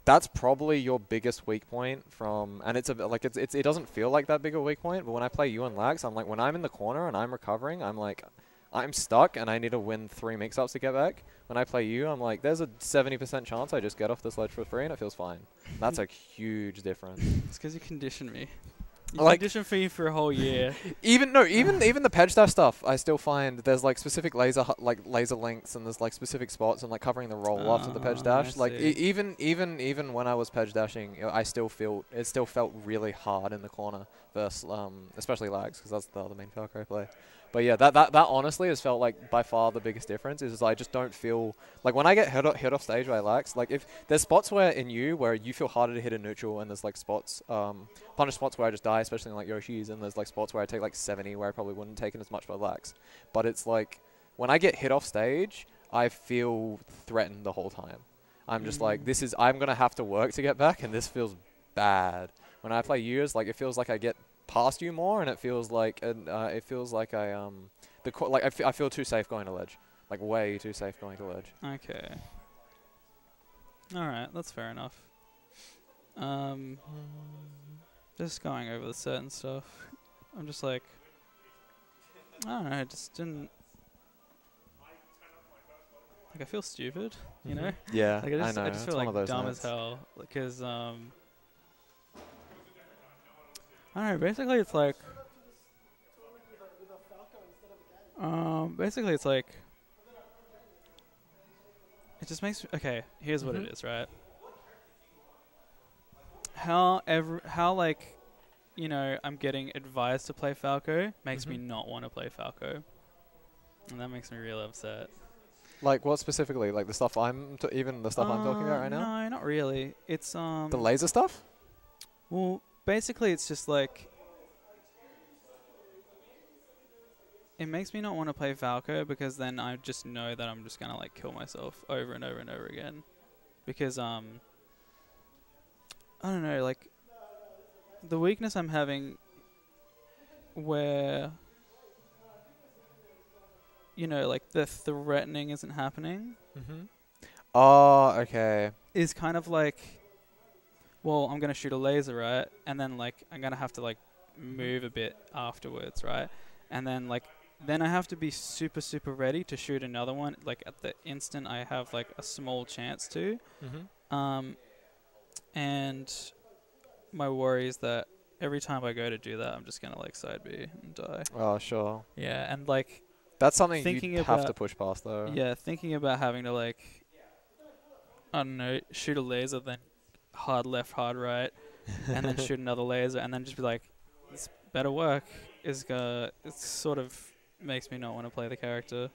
that's probably your biggest weak point from, and it's a like it's, it's it doesn't feel like that big a weak point. But when I play you and Lax, I'm like when I'm in the corner and I'm recovering, I'm like, I'm stuck and I need to win three mix-ups to get back. When I play you, I'm like, there's a seventy percent chance I just get off this ledge for free and it feels fine. That's a huge difference. It's because you conditioned me. You like conditioned for you for a whole year. even no, even even the Pejdash stuff, I still find there's like specific laser like laser lengths and there's like specific spots and like covering the roll oh, after the Pejdash. Like e even even even when I was Pejdashing, I still feel it still felt really hard in the corner versus um especially Lags because that's the other main Falco I play. But yeah, that, that that honestly has felt like by far the biggest difference is, is I just don't feel like when I get hit, hit off stage by Lax, like if there's spots where in you where you feel harder to hit a neutral and there's like spots, um, punish spots where I just die, especially in like Yoshi's, and there's like spots where I take like seventy where I probably wouldn't have taken as much by Lax. But it's like when I get hit off stage, I feel threatened the whole time. I'm just mm. like, this is, I'm going to have to work to get back and this feels bad. When I play years, like it feels like I get past you more, and it feels like and uh, it feels like I um the co like I, f I feel too safe going to ledge, like way too safe going to ledge. Okay. All right, that's fair enough. Um, just going over the set and stuff. I'm just like, I don't know, I just didn't. Like I feel stupid, you mm-hmm. know? Yeah, like I, just, I know. I just feel it's like dumb notes. as hell because um. I don't know, basically it's like, um, basically it's like, it just makes me, okay, here's mm-hmm. what it is, right? How, every, how like, you know, I'm getting advised to play Falco makes mm-hmm. me not want to play Falco. And that makes me real upset. Like what specifically? Like the stuff I'm, t even the stuff uh, I'm talking about right now? No, not really. It's, um. The laser stuff? Well. Basically, it's just like, it makes me not want to play Falco because then I just know that I'm just going to like kill myself over and over and over again. Because, um, I don't know, like, the weakness I'm having where, you know, like the threatening isn't happening. Mm-hmm. Oh, okay. Is kind of like... well, I'm going to shoot a laser, right? And then, like, I'm going to have to, like, move a bit afterwards, right? And then, like, then I have to be super, super ready to shoot another one, like, at the instant I have, like, a small chance to. Mm-hmm. Um, And my worry is that every time I go to do that, I'm just going to like side B and die. Oh, sure. Yeah, and like... That's something you have to push past, though. Yeah, thinking about having to like... I don't know, shoot a laser, then hard left, hard right, and then shoot another laser, and then just be like, this better work. Is gonna, it sort of makes me not want to play the character.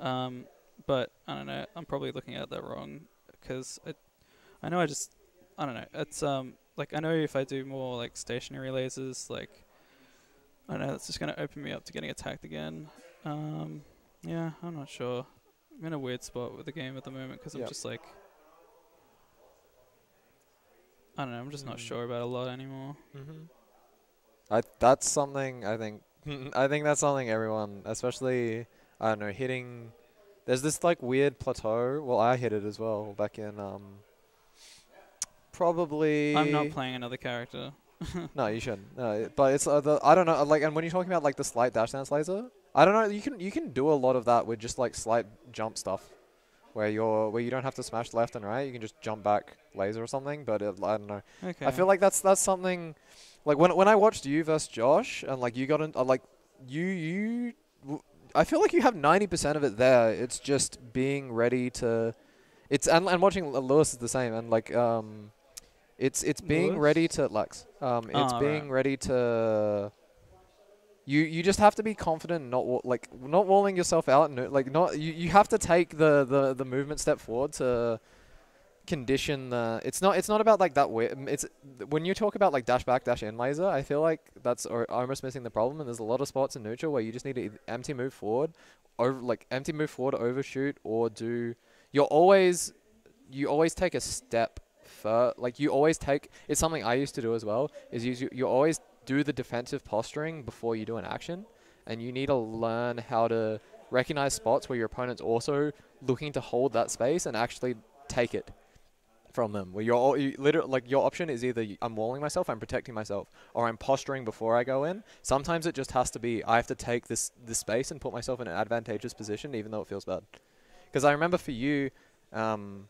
Um, but, I don't know, I'm probably looking at that wrong, because I, I know I just... I don't know. It's um like I know if I do more like stationary lasers, like I don't know, it's just gonna open me up to getting attacked again. Um, yeah, I'm not sure. I'm in a weird spot with the game at the moment because yep. I'm just like I don't know. I'm just mm. not sure about a lot anymore. Mm-hmm. I that's something I think I think that's something everyone, especially I don't know, hitting. There's this like weird plateau. Well, I hit it as well back in um. Probably. I'm not playing another character. No, you shouldn't. No, it, but it's uh, the, I don't know. Like, and when you're talking about like the slight dash dance laser, I don't know. You can you can do a lot of that with just like slight jump stuff, where you're where you don't have to smash left and right. You can just jump back laser or something. But it, I don't know. Okay. I feel like that's that's something. Like when when I watched you versus Josh, and like you got in, uh, like you you. W I feel like you have ninety percent of it there. It's just being ready to. It's and and watching Lewis is the same and like um. It's it's being Lewis? ready to Lux. Um, it's oh, being right. ready to. You you just have to be confident, not wa like not walling yourself out, and like not you, you have to take the, the the movement step forward to condition the. It's not it's not about like that. It's when you talk about like dash back dash in laser, I feel like that's or almost missing the problem. And there's a lot of spots in neutral where you just need to empty move forward, over like empty move forward, overshoot, or do. You're always you always take a step. Like you always take, it's something I used to do as well, is you, you always do the defensive posturing before you do an action, and you need to learn how to recognize spots where your opponent's also looking to hold that space and actually take it from them. Where you're all, you literally, like your option is either I'm walling myself, I'm protecting myself, or I'm posturing before I go in. Sometimes it just has to be, I have to take this, this space and put myself in an advantageous position even though it feels bad. Because I remember for you, um,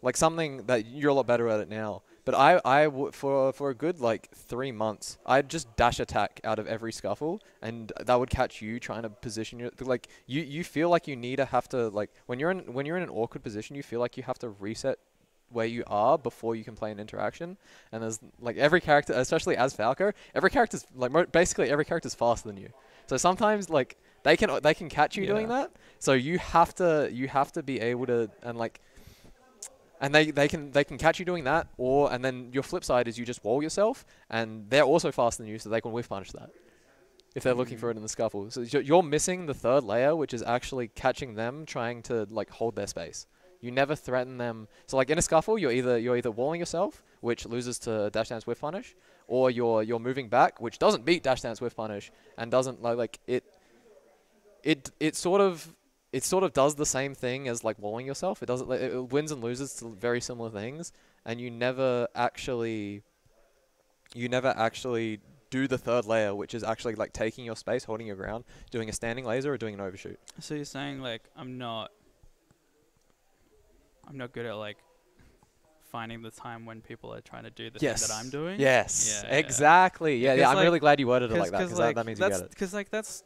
like something that you're a lot better at it now, but I, I w for for a good like three months, I'd just dash attack out of every scuffle, and that would catch you trying to position your like you you feel like you need to have to like when you're in when you're in an awkward position, you feel like you have to reset where you are before you can play an interaction. And there's like every character, especially as Falco, every character's like mo basically every character's faster than you, so sometimes like they can they can catch you yeah. doing that. So you have to you have to be able to and like. And they, they can they can catch you doing that, or and then your flip side is you just wall yourself, and they're also faster than you, so they can whiff punish that if they're mm. looking for it in the scuffle. So you're missing the third layer, which is actually catching them trying to like hold their space. You never threaten them. So like in a scuffle, you're either you're either walling yourself, which loses to dash dance whiff punish, or you're you're moving back, which doesn't beat dash dance whiff punish, and doesn't like like it. It it sort of. It sort of does the same thing as like walling yourself. It doesn't. It wins and loses to very similar things, and you never actually, you never actually do the third layer, which is actually like taking your space, holding your ground, doing a standing laser or doing an overshoot. So you're saying like I'm not, I'm not good at like finding the time when people are trying to do the yes. thing that I'm doing. Yes. Yeah, exactly. Yeah. Yeah. yeah I'm like really glad you worded it like that, because like that, that means you get it. Because like that's.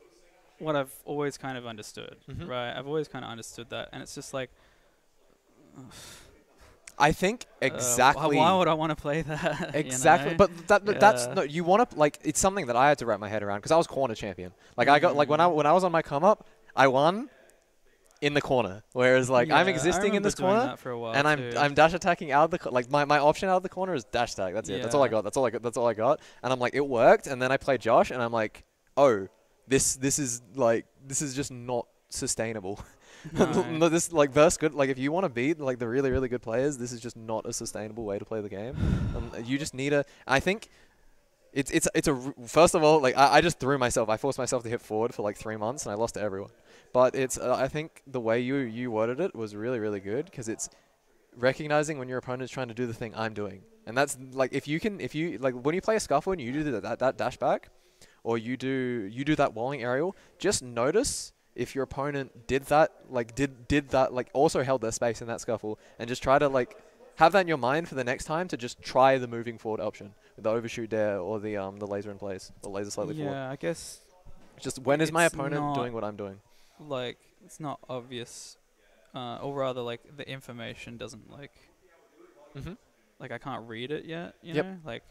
What I've always kind of understood, mm-hmm. right? I've always kind of understood that, and it's just like, ugh. I think exactly. Uh, why would I want to play that? Exactly, you know? But that, yeah. that's no. You want to like it's something that I had to wrap my head around, because I was corner champion. Like mm-hmm. I got like when I when I was on my come up, I won in the corner. Whereas like yeah, I'm existing in this corner, for a while and I'm too. I'm dash attacking out of the like my my option out of the corner is dash tag. That's yeah. it. That's all I got. That's all I got. That's all I got. And I'm like it worked. And then I played Josh, and I'm like oh. This this is like this is just not sustainable. No. No, this like verse good like if you want to beat like the really really good players, this is just not a sustainable way to play the game. Um, you just need a. I think it's it's it's a r first of all like I, I just threw myself. I forced myself to hit forward for like three months and I lost to everyone. But it's uh, I think the way you you worded it was really really good, because it's recognizing when your opponent is trying to do the thing I'm doing, and that's like if you can if you like when you play a scuffle and you do that that, that dash back. Or you do you do that walling aerial. Just notice if your opponent did that, like did did that, like also held their space in that scuffle, and just try to like have that in your mind for the next time to just try the moving forward option, the overshoot dare or the um the laser in place, the laser slightly yeah, forward. Yeah, I guess. Just when is my opponent doing what I'm doing? Like it's not obvious, uh, or rather, like the information doesn't like. Mm-hmm. Like I can't read it yet. You yep. know, like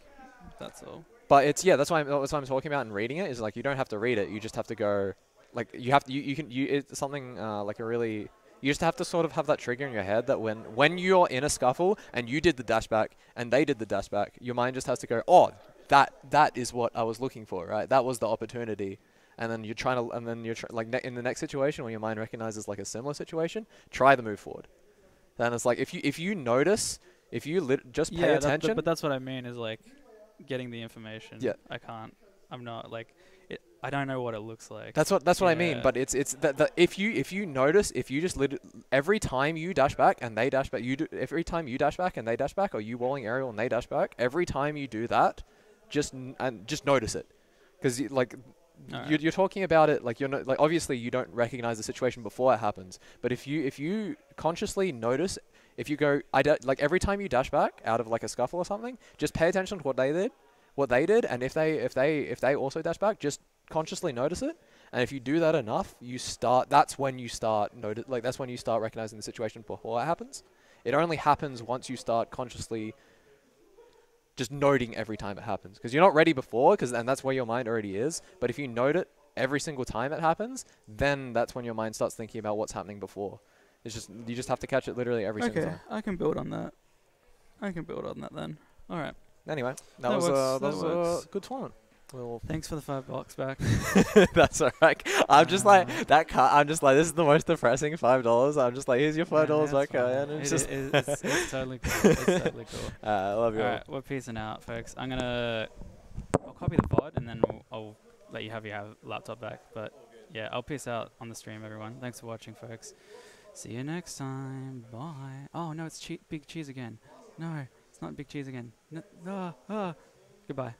that's all. But it's yeah, that's why I'm, that's what I'm talking about and reading it is like you don't have to read it. You just have to go. Like you have to, you, you can, you it's something uh, like a really. You just have to sort of have that trigger in your head that when, when you're in a scuffle and you did the dash back and they did the dash back, your mind just has to go, oh, that that is what I was looking for, right? That was the opportunity. And then you're trying to, and then you're tr like ne in the next situation when your mind recognizes like a similar situation, try the move forward. Then it's like if you if you notice, if you lit just pay yeah, attention. That, but that's what I mean is like getting the information. Yeah, I can't. I'm not like. It, I don't know what it looks like. That's what that's what yeah. I mean. But it's it's that the, if you if you notice if you just lit every time you dash back and they dash back you do every time you dash back and they dash back or you walling aerial and they dash back every time you do that, just n and just notice it, because like right. you're, you're talking about it like you're no, like obviously you don't recognize the situation before it happens. But if you if you consciously notice if you go I da like every time you dash back out of like a scuffle or something, just pay attention to what they did, what they did, and if they if they if they also dash back, just consciously notice it. And if you do that enough, you start that's when you start notice like that's when you start recognizing the situation before it happens. It only happens once you start consciously just noting every time it happens, because you're not ready before, because and that's where your mind already is. But if you note it every single time it happens, then that's when your mind starts thinking about what's happening before. It's just you just have to catch it literally every okay, single time. I can build on that. I can build on that then. All right. Anyway, that, that was works, uh, that, that was works. a good tournament. Well, thanks for the five bucks back. That's alright. I'm uh, just like that. Car I'm just like this is the most depressing five dollars. I'm just like here's your five dollars back. Yeah, it's, just it, it, it's, it's totally cool. It's totally cool. Uh, I love you. All right, we're peacing out, folks. I'm gonna I'll copy the pod and then I'll, I'll let you have your laptop back. But yeah, I'll peace out on the stream, everyone. Thanks for watching, folks. See you next time. Bye. Oh no, it's che big cheese again. No, it's not big cheese again. No, ah, ah. Goodbye.